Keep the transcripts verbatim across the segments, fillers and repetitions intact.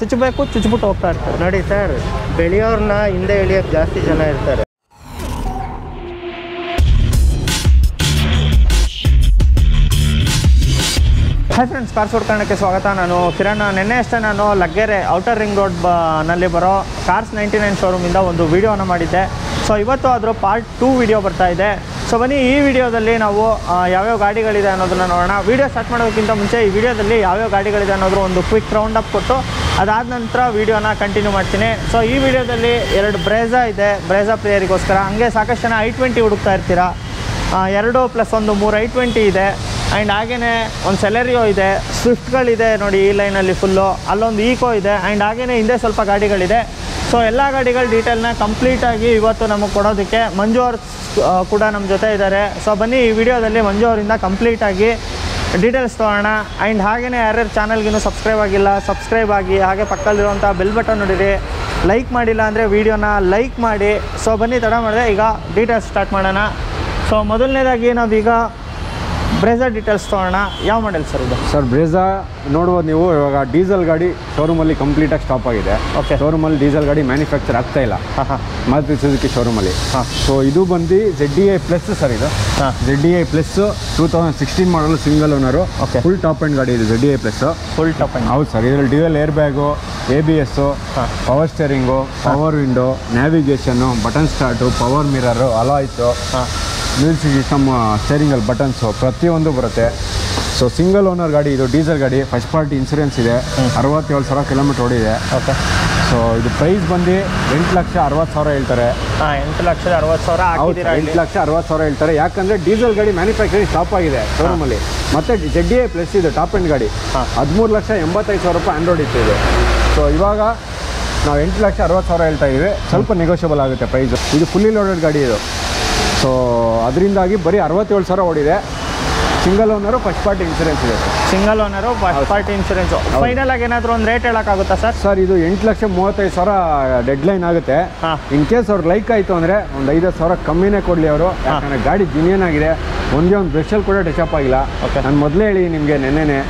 ಚುಚ್ಚಬೇಕು ಚುಚ್ಚಿಬಿಟ್ಟು ಹೋಗ್ತಾ ಇರ್ತಾರೆ ನೋಡಿ ಸರ್ ಬೆಳೆಯೋರ್ನ ಹಿಂದೆ ಎಳಿಯೋಕೆ ಜಾಸ್ತಿ ಜನ ಇರ್ತಾರೆ Hi friends, Cars ninety-nine ಸ್ವಾಗತ ನಾನು ಕಿರಣ್ ನೆನ್ನೆ ಅಷ್ಟೇ ನಾನು ಲಗ್ಗೆರೆ ಔಟರ್ ರಿಂಗ್ ರೋಡ್ ನಲ್ಲಿ ಬರೋ Cars ninety-nine ಶೋರೂಮ್ ಇಂದ ಒಂದು ವಿಡಿಯೋನ ಮಾಡಿದ್ದೆ ಸೊ ಇವತ್ತು ಅದರ ಪಾರ್ಟ್ two ವಿಡಿಯೋ ಬರ್ತಾ ಇದೆ ಸೊ ಬನ್ನಿ ಈ ವಿಡಿಯೋದಲ್ಲಿ ನಾವು ಯಾವ್ಯಾವ ಗಾಡಿಗಳಿದೆ ಅನ್ನೋದನ್ನ ನೋಡೋಣ ವಿಡಿಯೋ ಸ್ಟಾರ್ಟ್ ಮಾಡೋಕ್ಕಿಂತ ಮುಂಚೆ ಈ ವಿಡಿಯೋದಲ್ಲಿ ಯಾವ್ಯಾವ ಗಾಡಿಗಳಿದೆ ಅನ್ನೋದ್ರ ಒಂದು ಕ್ವಿಕ್ ರೌಂಡ್ ಅಪ್ ಕೊಟ್ಟು ಅದಾದ ನಂತರ ವಿಡಿಯೋನ ಕಂಟಿನ್ಯೂ ಮಾಡ್ತೀನಿ ಸೊ ಈ ವಿಡಿಯೋದಲ್ಲಿ ಎರಡು ಬ್ರೆಝಾ ಇದೆ ಬ್ರೆಝಾ ಪ್ಲೇಯರಿಗೋಸ್ಕರ ಹಂಗೆ ಸಾಕಷ್ಟು ಜನ ಐ ಟ್ವೆಂಟಿ ಹುಡುಕ್ತಾ ಇರ್ತೀರಾ ಎರಡು ಪ್ಲಸ್ ಒಂದು ಮೂರು ಐ ಟ್ವೆಂಟಿ ಇದೆ ಆ್ಯಂಡ್ ಹಾಗೆಯೇ ಒಂದು ಸೆಲೆರಿಯೋ ಇದೆ ಸ್ವಿಫ್ಟ್ಗಳಿದೆ ನೋಡಿ ಈ ಲೈನಲ್ಲಿ ಫುಲ್ಲು ಅಲ್ಲೊಂದು ಈಕೋ ಇದೆ ಆ್ಯಂಡ್ ಹಾಗೆಯೇ ಹಿಂದೆ ಸ್ವಲ್ಪ ಗಾಡಿಗಳಿದೆ ಸೊ ಎಲ್ಲ ಗಾಡಿಗಳ ಡೀಟೇಲ್ನ ಕಂಪ್ಲೀಟಾಗಿ ಇವತ್ತು ನಮಗೆ ಕೊಡೋದಕ್ಕೆ ಮಂಜು ಅವರು ಕೂಡ ನಮ್ಮ ಜೊತೆ ಇದ್ದಾರೆ ಸೊ ಬನ್ನಿ ಈ ವಿಡಿಯೋದಲ್ಲಿ ಮಂಜು ಅವರಿಂದ ಕಂಪ್ಲೀಟಾಗಿ ಡೀಟೇಲ್ಸ್ ತೊಗೊಳ್ಳೋಣ ಆ್ಯಂಡ್ ಹಾಗೆಯೇ ಯಾರ್ಯಾರು ಚಾನಲ್ಗಿನ್ನೂ ಸಬ್ಸ್ಕ್ರೈಬ್ ಆಗಿಲ್ಲ ಸಬ್ಸ್ಕ್ರೈಬ್ ಆಗಿ ಹಾಗೆ ಪಕ್ಕದಲ್ಲಿರುವಂಥ ಬೆಲ್ ಬಟನ್ ನೋಡಿರಿ ಲೈಕ್ ಮಾಡಿಲ್ಲ ಅಂದರೆ ವೀಡಿಯೋನ ಲೈಕ್ ಮಾಡಿ ಸೊ ಬನ್ನಿ ತಡ ಮಾಡಿದ್ರೆ ಈಗ ಡೀಟೇಲ್ಸ್ ಸ್ಟಾರ್ಟ್ ಮಾಡೋಣ ಸೊ ಮೊದಲನೇದಾಗಿ ನಾವೀಗ ಬ್ರೆಝಾ ಡೀಟೇಲ್ಸ್ ತೊಗೊಳ್ಳೋಣ ಯಾವ ಮಾಡೆಲ್ ಸರ್ ಇದು ಸರ್ ಬ್ರೆಝಾ ನೋಡ್ಬೋದು ನೀವು ಇವಾಗ ಡೀಸೆಲ್ ಗಾಡಿ ಶೋರೂಮಲ್ಲಿ ಕಂಪ್ಲೀಟಾಗಿ ಸ್ಟಾಪ್ ಆಗಿದೆ ಓಕೆ ಶೋರೂಮಲ್ಲಿ ಡೀಸೆಲ್ ಗಾಡಿ ಮ್ಯಾನುಫ್ಯಾಕ್ಚರ್ ಆಗ್ತಾ ಇಲ್ಲ ಹಾಂ ಹಾಂ ಮಾರುತಿ ಸುಜುಕಿ ಶೋರೂಮಲ್ಲಿ ಹಾಂ ಸೊ ಇದು ಬಂದು Z D I plus sir ಇದು ಹಾಂ Z D I plus two thousand sixteen ಮಾಡಲು single owner okay full top end ಗಾಡಿ ಇದು Z D I plus full top end ಹೌದು ಸರ್ ಇದರಲ್ಲಿ dual air bag A B S power steering power window navigation button start power mirror alloys ಹಾಂ music system ಸ್ಟೇರಿಂಗಲ್ಲಿ buttons ಪ್ರತಿಯೊಂದು ಬರುತ್ತೆ so single owner ಗಾಡಿ ಇದು ಡೀಸೆಲ್ ಗಾಡಿ first party insurance ಇದೆ ಅರವತ್ತೇಳು ಸಾವಿರ ಕಿಲೋಮೀಟ್ರ್ ಓಡಿದೆ ಓಕೆ ಸೊ ಇದು ಪ್ರೈಸ್ ಬಂದು ಎಂಟು ಲಕ್ಷ ಅರವತ್ತು ಸಾವಿರ ಹೇಳ್ತಾರೆ ಹಾಂ ಎಂಟು ಲಕ್ಷದ ಅರವತ್ತು ಸಾವಿರ ಹೌದು ಎಂಟು ಲಕ್ಷ ಅರವತ್ತು ಸಾವಿರ ಹೇಳ್ತಾರೆ ಯಾಕಂದರೆ ಡೀಸೆಲ್ ಗಾಡಿ ಮ್ಯಾನುಫ್ಯಾಕ್ಚರಿಂಗ್ ಸ್ಟಾಪ್ ಆಗಿದೆ ಶೋರೂಮಲ್ಲಿ ಮತ್ತು Z D I ಪ್ಲಸ್ ಇದು ಟಾಪ್ ಎಂಡ್ ಗಾಡಿ ಹದಿಮೂರು ಲಕ್ಷ ಎಂಬತ್ತೈದು ಸಾವಿರ ರೂಪಾಯಿ ಆಂಡ್ರಾಯ್ಡ್ ಇತ್ತು ಇದು ಸೊ ಇವಾಗ ನಾವು ಎಂಟು ಲಕ್ಷ ಅರವತ್ತು ಸಾವಿರ ಹೇಳ್ತಾ ಇದ್ದೀವಿ ಸ್ವಲ್ಪ ನೆಗೋಷಿಯಬಲ್ ಆಗುತ್ತೆ ಪ್ರೈಸು ಇದು ಫುಲ್ಲಿ ಲೋಡೆಡ್ ಗಾಡಿ ಇದು ಸೊ ಅದರಿಂದಾಗಿ ಬರೀ ಅರವತ್ತೇಳು ಸಾವಿರ ಓಡಿದೆ single owner first party insurance ಇದೆ single owner first party insurance final ಆಗಿ ಏನಾದರೂ ಒಂದು ರೇಟ್ ಹೇಳೋಕ್ಕಾಗುತ್ತಾ ಸರ್ ಸರ್ ಇದು ಎಂಟು ಲಕ್ಷ ಮೂವತ್ತೈದು ಸಾವಿರ ಡೆಡ್ಲೈನ್ ಆಗುತ್ತೆ ಇನ್ ಕೇಸ್ ಅವ್ರು ಲೈಕ್ ಆಯಿತು ಅಂದರೆ ಒಂದು ಐದತ್ತು ಸಾವಿರ ಕಮ್ಮಿನೇ ಕೊಡಲಿ ಅವರು ಯಾಕಂದರೆ ಗಾಡಿ ಜಿನಿಯನ್ ಆಗಿದೆ ಒಂದೇ ಒಂದು ಬ್ರಷಲ್ ಕೂಡ ಟಚ್ಅಪ್ ಆಗಿಲ್ಲ ಓಕೆ ನಾನು ಮೊದಲೇ ಹೇಳಿ ನಿಮಗೆ ನೆನ್ನೆನೆ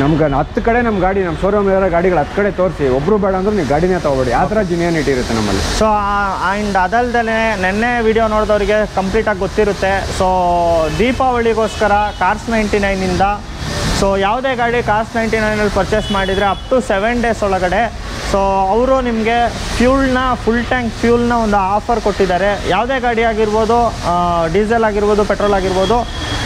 ನಮ್ಗೆ ಹತ್ತು ಕಡೆ ನಮ್ಮ ಗಾಡಿ ನಮ್ಮ ಶೋರೂಮ್ ಇರೋ ಗಾಡಿಗಳು ಹತ್ತು ಕಡೆ ತೋರಿಸಿ ಒಬ್ಬರು ಬೇಡ ಅಂದ್ರೆ ನೀವು ಗಾಡಿನೇ ತೊಗೊಬೇಡಿ ಆ ಥರ ಜಿನಿಯಾನಿಟಿ ಇರುತ್ತೆ ನಮ್ಮಲ್ಲಿ ಸೊ ಆ್ಯಂಡ್ ಅದಲ್ದೇ ನೆನ್ನೆ ವಿಡಿಯೋ ನೋಡಿದವ್ರಿಗೆ ಕಂಪ್ಲೀಟಾಗಿ ಗೊತ್ತಿರುತ್ತೆ ಸೊ ದೀಪಾವಳಿಗೋಸ್ಕರ ಕಾರ್ಸ್ ನೈಂಟಿ ನೈನಿಂದ ಸೊ ಯಾವುದೇ ಗಾಡಿ ಕಾರ್ಸ್ ನೈಂಟಿ ನೈನಲ್ಲಿ ಪರ್ಚೇಸ್ ಮಾಡಿದರೆ ಅಪ್ ಟು ಸೆವೆನ್ ಡೇಸ್ ಒಳಗಡೆ ಸೊ ಅವರು ನಿಮಗೆ ಫ್ಯೂಲ್ನ ಫುಲ್ ಟ್ಯಾಂಕ್ ಫ್ಯೂಲ್ನ ಒಂದು ಆಫರ್ ಕೊಟ್ಟಿದ್ದಾರೆ ಯಾವುದೇ ಗಾಡಿ ಆಗಿರ್ಬೋದು ಡೀಸೆಲ್ ಆಗಿರ್ಬೋದು ಪೆಟ್ರೋಲ್ ಆಗಿರ್ಬೋದು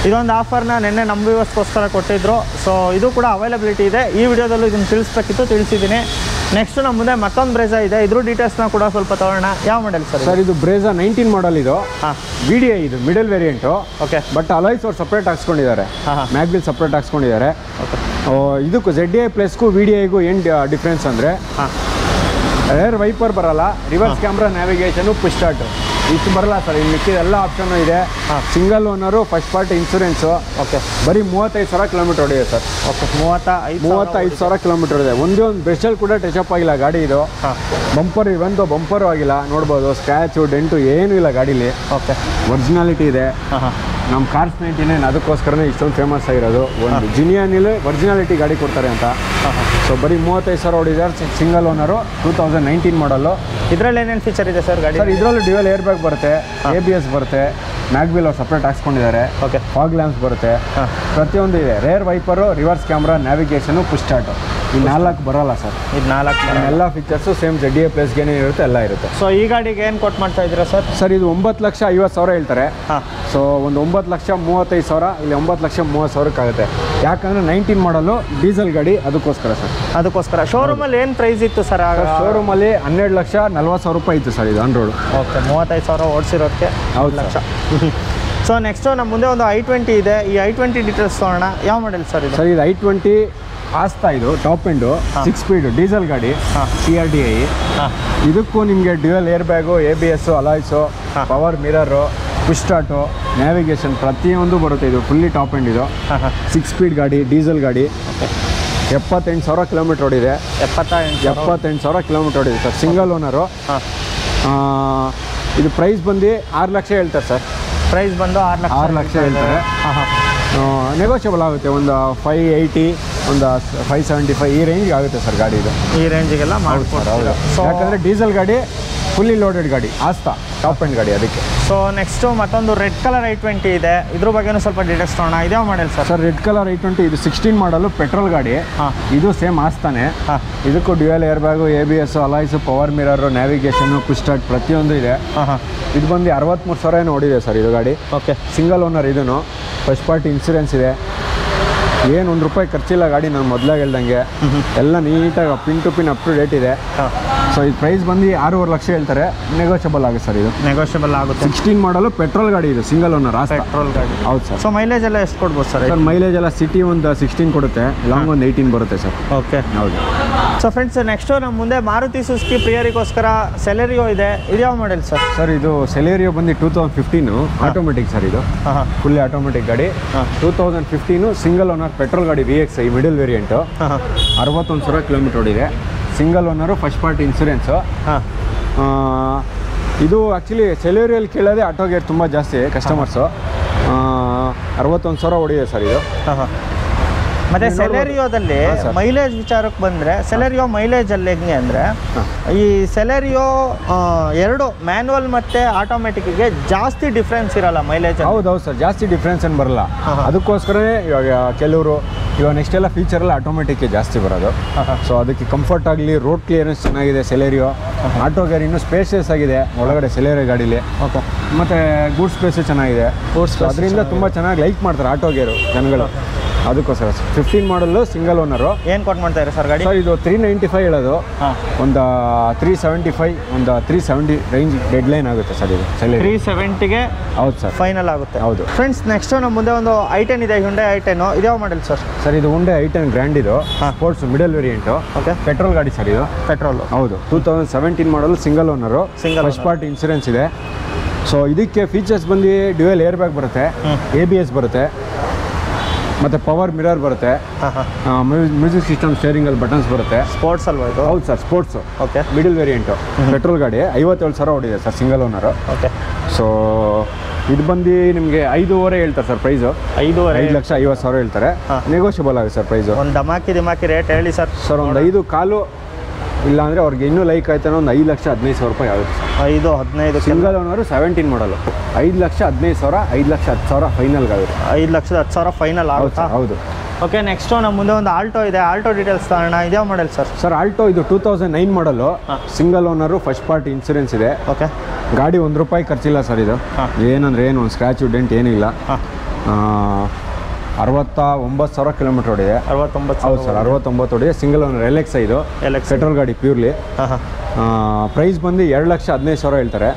ಇದೊಂದು ಆಫರ್ನ ನೆನ್ನೆ ನಮ್ಮ ವ್ಯೂವರ್ಸ್ಗೋಸ್ಕರ ಕೊಟ್ಟಿದ್ದರು ಸೊ ಇದು ಕೂಡ ಅವೈಲಬಿಲಿಟಿ ಇದೆ ಈ ವಿಡಿಯೋದಲ್ಲೂ ಇದನ್ನು ತಿಳಿಸ್ಬೇಕಿತ್ತು ತಿಳಿಸಿದ್ದೀನಿ ನೆಕ್ಸ್ಟ್ ನಮ್ಮ ಮುಂದೆ ಮತ್ತೊಂದು ಬ್ರೆಝಾ ಇದೆ ಇದ್ರ ಡೀಟೇಲ್ಸ್ನ ಕೂಡ ಸ್ವಲ್ಪ ತಗೊಳ್ಳೋಣ ಯಾವ ಮಾಡೆಲ್ ಸರ್ ಸರ್ ಇದು ಬ್ರೆಝಾ ನೈನ್ಟೀನ್ ಮಾಡಲ್ ಇದು ಹಾಂ ವಿ ಡಿ ಐ ಇದು middle variant okay but alloys ಅವ್ರು ಸಪ್ರೇಟ್ ಹಾಕ್ಸ್ಕೊಂಡಿದ್ದಾರೆ ಮ್ಯಾಗ್ವಿಲ್ ಸಪ್ರೇಟ್ ಹಾಕ್ಸ್ಕೊಂಡಿದ್ದಾರೆ ಓಕೆ ಇದಕ್ಕೂ Z D I ಪ್ಲಸ್ಗೂ ವಿ ಡಿ ಐಗೂ ಏನು ಡಿಫ್ರೆನ್ಸ್ ಅಂದರೆ ಹಾಂ ರೇರ್ ವೈಪರ್ ಬರೋಲ್ಲ reverse camera navigation push start ಇಷ್ಟು ಬರಲ್ಲ ಸರ್ ಇಲ್ಲಿ ಮಿಕ್ಕಿದೆಲ್ಲ ಆಪ್ಷನ್ನು ಇದೆ single owner first party insurance okay ಬರೀ ಮೂವತ್ತೈದು ಸಾವಿರ ಕಿಲೋಮೀಟ್ರ್ ಓಡಿದೆ ಸರ್ ಓಕೆ ಮೂವತ್ತ ಮೂವತ್ತೈದು ಸಾವಿರ ಕಿಲೋಮೀಟ್ರ್ ಓಡಿದೆ ಒಂದೇ ಒಂದು ಬ್ರಷಲ್ಲಿ ಕೂಡ ಟಚ್ಅಪ್ ಆಗಿಲ್ಲ ಗಾಡಿ ಇದು ಬಂಪರ್ ಇವಂದು ಬಂಪರು ಆಗಿಲ್ಲ ನೋಡ್ಬೋದು ಸ್ಕ್ರ್ಯಾಚು ಡೆಂಟು ಏನೂ ಇಲ್ಲ ಗಾಡೀಲಿ ಓಕೆ ಒರಿಜಿನಾಲಿಟಿ ಇದೆ ನಮ್ಮ ಕಾರ್ಸ್ ನೈಂಟಿ ನೈನ್ ಅದಕ್ಕೋಸ್ಕರನೇ ಇಷ್ಟೊಂದು ಫೇಮಸ್ ಆಗಿರೋದು ಒಂದು ಜಿನಿಯಾನಲ್ಲಿ ಒರಿಜಿನಾಲಿಟಿ ಗಾಡಿ ಕೊಡ್ತಾರೆ ಅಂತ ಸೊ ಬರೀ ಮೂವತ್ತೈದು ಸಾವಿರ ಓಡಿದ್ದಾರೆ single owner two thousand nineteen model ಇದರಲ್ಲಿ ಏನೇನು ಫೀಚರ್ ಇದೆ ಸರ್ ಗಾಡಿ ಸರ್ ಇದರಲ್ಲಿ ಡ್ಯುಯಲ್ ಏರ್ ಬ್ಯಾಗ್ ಬರುತ್ತೆ ಎ ಬಿ ಎಸ್ ಬರುತ್ತೆ ಮ್ಯಾಗ್ವಿಲ್ ಅವ್ರು ಸಪ್ರೇಟ್ ಹಾಕ್ಸ್ಕೊಂಡಿದ್ದಾರೆ ಓಕೆ ಫಾಗ್ ಲ್ಯಾಂಪ್ಸ್ ಬರುತ್ತೆ ಪ್ರತಿಯೊಂದು ಇದೆ rear wiper reverse camera navigation push start ಈ ನಾಲ್ಕು ಬರೋಲ್ಲ ಸರ್ ಇದು ನಾಲ್ಕು ಎಲ್ಲ features same Z D I ಪ್ಲಸ್ಗೆ ಏನೇನು ಇರುತ್ತೆ ಎಲ್ಲ ಇರುತ್ತೆ ಸೊ ಈ ಗಾಡಿಗೆ ಏನು ಕೊಟ್ಟು ಮಾಡ್ತಾ ಇದ್ದೀರಾ ಸರ್ ಸರ್ ಇದು ಒಂಬತ್ತು ಲಕ್ಷ ಐವತ್ತು ಸಾವಿರ ಹೇಳ್ತಾರೆ ಹಾಂ ಸೊ ಒಂದು ಒಂಬತ್ತು ಲಕ್ಷ ಮೂವತ್ತೈದು ಸಾವಿರ ಇಲ್ಲಿ ಒಂಬತ್ತು ಲಕ್ಷ ಮೂವತ್ತು ಸಾವಿರಕ್ಕಾಗುತ್ತೆ ಯಾಕಂದರೆ ನೈನ್ಟೀನ್ ಮಾಡಲು ಡೀಸೆಲ್ ಗಾಡಿ ಅದಕ್ಕೋಸ್ಕರ ಸರ್ ಅದಕ್ಕೋಸ್ಕರ ಶೋರೂಮಲ್ಲಿ ಏನು ಪ್ರೈಸ್ ಇತ್ತು ಸರ್ ಆಗ ಶೋರೂಮಲ್ಲಿ ಹನ್ನೆರಡು ಲಕ್ಷ ನಲ್ವತ್ತು ಸಾವಿರ ರೂಪಾಯಿ ಇತ್ತು ಸರ್ ಇದು ಆನ್ರೋಡು ಓಕೆ ಮೂವತ್ತೈದು ಸಾವಿರ ಓಡಿಸಿರೋಕ್ಕೆ ಹೌದು ಲಕ್ಷ ಸೊ ನೆಕ್ಸ್ಟು ನಮ್ಮ ಮುಂದೆ ಒಂದು ಐ ಟ್ವೆಂಟಿ ಇದೆ ಈ ಐ ಟ್ವೆಂಟಿ ಡೀಟೇಲ್ಸ್ ತೊಗೊಳ್ಳೋಣ ಯಾವ ಮಾಡೆಲ್ ಸರ್ ಇದು ಸರ್ ಇದು ಐ ಟ್ವೆಂಟಿ ಆಸ್ತಾ ಇದು top end six speed diesel ಗಾಡಿ ಸಿ ಆರ್ ಡಿ ಐ ಇದಕ್ಕೂ ನಿಮಗೆ dual air bag A B S alloys power mirror push start navigation ಪ್ರತಿಯೊಂದು ಬರುತ್ತೆ ಇದು ಫುಲ್ಲಿ ಟಾಪ್ ಎಂಡ್ ಇದು ಸಿಕ್ಸ್ ಸ್ಪೀಡ್ ಗಾಡಿ ಡೀಸೆಲ್ ಗಾಡಿ ಎಪ್ಪತ್ತೆಂಟು ಸಾವಿರ ಕಿಲೋಮೀಟ್ರ್ ಓಡಿದೆ ಎಪ್ಪತ್ತ ಎಪ್ಪತ್ತೆಂಟು ಸಾವಿರ ಕಿಲೋಮೀಟ್ರ್ ಓಡಿದೆ ಸರ್ ಸಿಂಗಲ್ ಓನರು ಇದು ಪ್ರೈಸ್ ಬಂದು ಆರು ಲಕ್ಷ ಹೇಳ್ತಾರೆ ಸರ್ ಪ್ರೈಸ್ ಬಂದು ಆರು ಲಕ್ಷ ಆರು ಲಕ್ಷ ಹೇಳ್ತಾರೆ ನೆಗೋಷಿಯಬಲ್ ಆಗುತ್ತೆ ಒಂದು ಫೈವ್ ಏಯ್ಟಿ five seventy-five ಈ ರೇಂಜ್ ಆಗುತ್ತೆ ಸರ್ ಗಾಡಿ ಇದು ಈ ರೇಂಜ್ ಗೆಲ್ಲ ಮಾಡ್ಕೊಡ್ತೀರಾ ಯಾಕಂದ್ರೆ ಡೀಸೆಲ್ ಗಾಡಿ ಫುಲ್ಲಿ ಲೋಡೆಡ್ ಗಾಡಿ ಆಸ್ತಾ ಟಾಪ್ ಎಂಡ್ ಗಾಡಿ ಅದಕ್ಕೆ ಸೋ ನೆಕ್ಸ್ಟ್ ಮತ್ತೊಂದು ರೆಡ್ ಕಲರ್ ಐ ಟ್ವೆಂಟಿ ಇದೆ ಇದರ ಬಗ್ಗೆನೂ ಸ್ವಲ್ಪ ಡೀಟೇಲ್ಸ್ ನೋಡೋಣ ಇದೆ model sir sir red colour I twenty ಇದು sixteen ಮಾಡಲು ಪೆಟ್ರೋಲ್ ಗಾಡಿ ಇದು ಸೇಮ್ ಆಸ್ತಾನೆ ಇದಕ್ಕೂ dual air bag ABS alloys power mirror navigation push start ಪ್ರತಿಯೊಂದು ಇದೆ ಇದು ಬಂದು ಅರವತ್ಮೂರು ಸಾವಿರ ಓಡಿದೆ ಸರ್ ಇದು ಗಾಡಿ ಓಕೆ ಸಿಂಗಲ್ ಓನರ್ ಇದನು ಫಸ್ಟ್ ಪಾರ್ಟಿ ಇನ್ಶೂರೆನ್ಸ್ ಇದೆ ಏನು ಒಂದು ರೂಪಾಯಿ ಖರ್ಚಿಲ್ಲ ಗಾಡಿ ನಾನು ಮೊದಲಾಗಿ ಹೇಳ್ದಂಗೆ ಎಲ್ಲ ನೀಟಾಗಿ pin to pin up to date ಇದೆ ಸೊ ಇದು ಪ್ರೈಸ್ ಬಂದು ಆರೂವರೆ ಲಕ್ಷ ಹೇಳ್ತಾರೆ ನೆಗೋಷಿಯಬಲ್ ಆಗುತ್ತೆ ಸರ್ ಇದು ನೆಗೋಷಿಯಬಲ್ ಆಗುತ್ತೆ ಸಿಕ್ಸ್ಟೀನ್ ಮಾಡಲು ಪೆಟ್ರೋಲ್ ಗಾಡಿ ಇದು ಸಿಂಗಲ್ ಓನರ್ ಪೆಟ್ರೋಲ್ ಗಾಡಿ ಹೌದು ಸರ್ ಸೊ ಮೈಲೇಜ್ ಎಲ್ಲ ಎಷ್ಟು ಕೊಡ್ಬೋದು ಸರ್ ಸರ್ ಮೈಲೇಜ್ ಎಲ್ಲ ಸಿಟಿ ಒಂದು ಸಿಕ್ಸ್ಟೀನ್ ಕೊಡುತ್ತೆ ಲಾಂಗ್ ಒಂದು ಏಯ್ಟೀನ್ ಬರುತ್ತೆ ಸರ್ ಓಕೆ ಹೌದು ಸೊ ಫ್ರೆಂಡ್ಸ್ ನೆಕ್ಸ್ಟು ನಮ್ಮ ಮುಂದೆ ಮಾರುತಿ ಸುಜುಕಿ ಪ್ರಿಯರಿಗೋಸ್ಕರ ಸೆಲೆರಿಯೋ ಇದೆ ಇದು ಯಾವ ಮಾಡೆಲ್ ಸರ್ ಸರ್ ಇದು ಸೆಲೆರಿಯೋ ಬಂದು two thousand fifteen automatic sir ಇದು ಫುಲ್ಲಿ ಆಟೋಮೆಟಿಕ್ ಗಾಡಿ two thousand fifteen single owner petrol ಗಾಡಿ ವಿ ಎಕ್ಸ್ ಈ ಮಿಡಲ್ ವೇರಿಯಂಟು ಅರವತ್ತೊಂದು ಸಾವಿರ ಕಿಲೋಮೀಟರ್ ಓಡಿದೆ single owner first party insurance ಇದು ಆ್ಯಕ್ಚುಲಿ ಸೆಲೆರಿಯಲ್ಲಿ ಕೇಳೋದೇ ಆಟೋ ಗೇರ್ ತುಂಬ ಜಾಸ್ತಿ ಕಸ್ಟಮರ್ಸು ಅರವತ್ತೊಂದು ಸಾವಿರ ಓಡಿದೆ ಸರ್ ಇದು ಮತ್ತೆ ಸೆಲೆರಿಯೋದಲ್ಲಿ ಮೈಲೇಜ್ ವಿಚಾರಕ್ಕೆ ಬಂದರೆ ಸೆಲೆರಿಯೋ ಮೈಲೇಜಲ್ಲಿ ಹೆಂಗೆ ಅಂದರೆ ಈ ಸೆಲೆರಿಯೋ ಎರಡು ಮ್ಯಾನ್ಯಲ್ ಮತ್ತು ಆಟೋಮೆಟಿಕ್ಗೆ ಜಾಸ್ತಿ ಡಿಫ್ರೆನ್ಸ್ ಇರಲ್ಲ ಮೈಲೇಜ್ ಹೌದೌದು ಸರ್ ಜಾಸ್ತಿ ಡಿಫ್ರೆನ್ಸ್ ಏನು ಬರಲ್ಲ ಅದಕ್ಕೋಸ್ಕರನೇ ಇವಾಗ ಕೆಲವರು ಇವಾಗ ನೆಕ್ಸ್ಟ್ ಎಲ್ಲ ಫೀಚರ್ ಎಲ್ಲ ಆಟೋಮೆಟಿಕ್ಗೆ ಜಾಸ್ತಿ ಬರೋದು ಸೊ ಅದಕ್ಕೆ ಕಂಫರ್ಟ್ ಆಗಲಿ ರೋಡ್ ಕ್ಲಿಯರೆನ್ಸ್ ಚೆನ್ನಾಗಿದೆ ಸೆಲೆರಿಯೋ ಆಟೋ ಗೇರ್ ಇನ್ನೂ ಸ್ಪೇಸಿಯಸ್ ಆಗಿದೆ ಒಳಗಡೆ ಸೆಲೆರಿಯೋ ಗಾಡೀಲಿ ಓಕೆ ಮತ್ತು ಗೂಡ್ ಸ್ಪೇಸು ಚೆನ್ನಾಗಿದೆ ಗೂಡ್ಸ್ ಅದರಿಂದ ತುಂಬ ಚೆನ್ನಾಗಿ ಲೈಕ್ ಮಾಡ್ತಾರೆ ಆಟೋ ಗೇರು ಜನಗಳು ಅದಕ್ಕೋಸ್ಕರ sir fifteen model single owner ಏನು ಕೊಟ್ಟು ಮಾಡ್ತಾ ಇದ್ದಾರೆ ಸರ್ ಗಾಡಿ ಸರ್ ಇದು ತ್ರೀ ನೈಂಟಿ ಫೈವ್ ಹೇಳೋದು ಒಂದು ತ್ರೀ ಸೆವೆಂಟಿ ಫೈವ್ ಒಂದು three seventy range dead line ಆಗುತ್ತೆ ಸರ್ ಇದು ತ್ರೀ ಸೆವೆಂಟಿಗೆ ಹೌದು ಸರ್ ಫೈನಲ್ ಆಗುತ್ತೆ ಹೌದು ಫ್ರೆಂಡ್ಸ್ ನೆಕ್ಸ್ಟ್ ನಮ್ಮ ಮುಂದೆ ಒಂದು ಐ ಟೆನ್ ಇದೆ ಹ್ಯುಂಡೈ ಐ ಟೆನ್ ಇದು ಯಾವ ಮಾಡೆಲ್ ಸರ್ ಸರ್ ಇದು ಹ್ಯುಂಡೈ ಐ ಟೆನ್ ಗ್ರ್ಯಾಂಡ್ ಇದು sports middle variant okay petrol ಗಾಡಿ ಸರ್ ಇದು ಪೆಟ್ರೋಲ್ ಹೌದು two thousand seventeen model single owner single first part insurance ಇದೆ ಸೊ ಇದಕ್ಕೆ ಫೀಚರ್ಸ್ ಬಂದು ಡ್ಯುಯಲ್ ಏರ್ ಬ್ಯಾಗ್ ಬರುತ್ತೆ ಎ ಬಿ ಎಸ್ ಬರುತ್ತೆ ಮತ್ತು ಪವರ್ ಮಿರರ್ ಬರುತ್ತೆ ಮ್ಯೂಸಿಕ್ ಸಿಸ್ಟಮ್ ಸ್ಟೇರಿಂಗಲ್ಲಿ ಬಟನ್ಸ್ ಬರುತ್ತೆ ಸ್ಪೋರ್ಟ್ಸ್ ಅಲ್ವಾ ಇದು ಹೌದು sir sports okay middle variant petrol ಗಾಡಿ ಐವತ್ತೇಳು ಸಾವಿರ ಓಡಿದೆ sir single owner okay so ಇದು ಬಂದು ನಿಮಗೆ ಐದೂವರೆ ಹೇಳ್ತಾರೆ ಸರ್ ಪ್ರೈಸು ಐದೂವರೆ ಐದು ಲಕ್ಷ ಐವತ್ತು ಸಾವಿರ ಹೇಳ್ತಾರೆ ನೆಗೋಷಿಯಬಲ್ ಆಗುತ್ತೆ ಸರ್ ಪ್ರೈಸು ಒಂದು ಧಮಾಕಿ ಧಮಾಕಿ ರೇಟ್ ಹೇಳಿ ಸರ್ ಸರ್ ಒಂದು ಐದು ಕಾಲು ಇಲ್ಲ ಅಂದರೆ ಅವ್ರಿಗೆ ಇನ್ನೂ ಲೈಕ್ ಆಯ್ತಾನೆ ಒಂದು ಐದು ಲಕ್ಷ ಹದಿನೈದು ಸಾವಿರ ರೂಪಾಯಿ ಆಗುತ್ತೆ ಸರ್ ಐದು ಹದಿನೈದು ಸಿಂಗಲ್ ಓನರು ಸೆವೆಂಟೀನ್ ಮಾಡಲು ಐದು ಲಕ್ಷ ಹದಿನೈದು ಸಾವಿರ ಐದು ಲಕ್ಷ ಹತ್ತು ಸಾವಿರ ಫೈನಲ್ಗಾಗುತ್ತೆ ಐದು ಲಕ್ಷದ ಹತ್ತು ಸಾವಿರ ಫೈನಲ್ ಆಗುತ್ತೆ ಹೌದು ಓಕೆ ನೆಕ್ಸ್ಟು ನಮ್ಮ ಮುಂದೆ ಒಂದು ಆಲ್ಟೋ ಇದೆ ಆಲ್ಟೋ ಡೀಟೇಲ್ಸ್ ತಗೋಣ ಇದ್ಯಾವ ಮಾಡೆಲ್ ಸರ್ ಸರ್ ಆಲ್ಟೋ ಇದು two thousand nine model single owner first party insurance ಇದೆ ಓಕೆ ಗಾಡಿ ಒಂದು ರೂಪಾಯಿ ಖರ್ಚಿಲ್ಲ ಸರ್ ಇದು ಏನಂದರೆ ಏನು ಒಂದು ಸ್ಕ್ರ್ಯಾಚು ಡೆಂಟ್ ಏನಿಲ್ಲ ಅರವತ್ತ ಒಂಬತ್ತು ಸಾವಿರ ಕಿಲೋಮೀಟರ್ ಓಡಿದೆ ಅರವತ್ತೊಂಬತ್ತು ಹೌದು ಸರ್ ಅರವತ್ತೊಂಬತ್ತು ಓಡಿದೆ ಸಿಂಗಲ್ ಓನರ್ ಎಲೆಕ್ಸ್ ಇದು ಎಲೆಕ್ಸ್ ಪೆಟ್ರೋಲ್ ಗಾಡಿ ಪ್ಯೂರ್ಲಿ ಪ್ರೈಸ್ ಬಂದು ಎರಡು ಲಕ್ಷ ಹದಿನೈದು ಸಾವಿರ ಹೇಳ್ತಾರೆ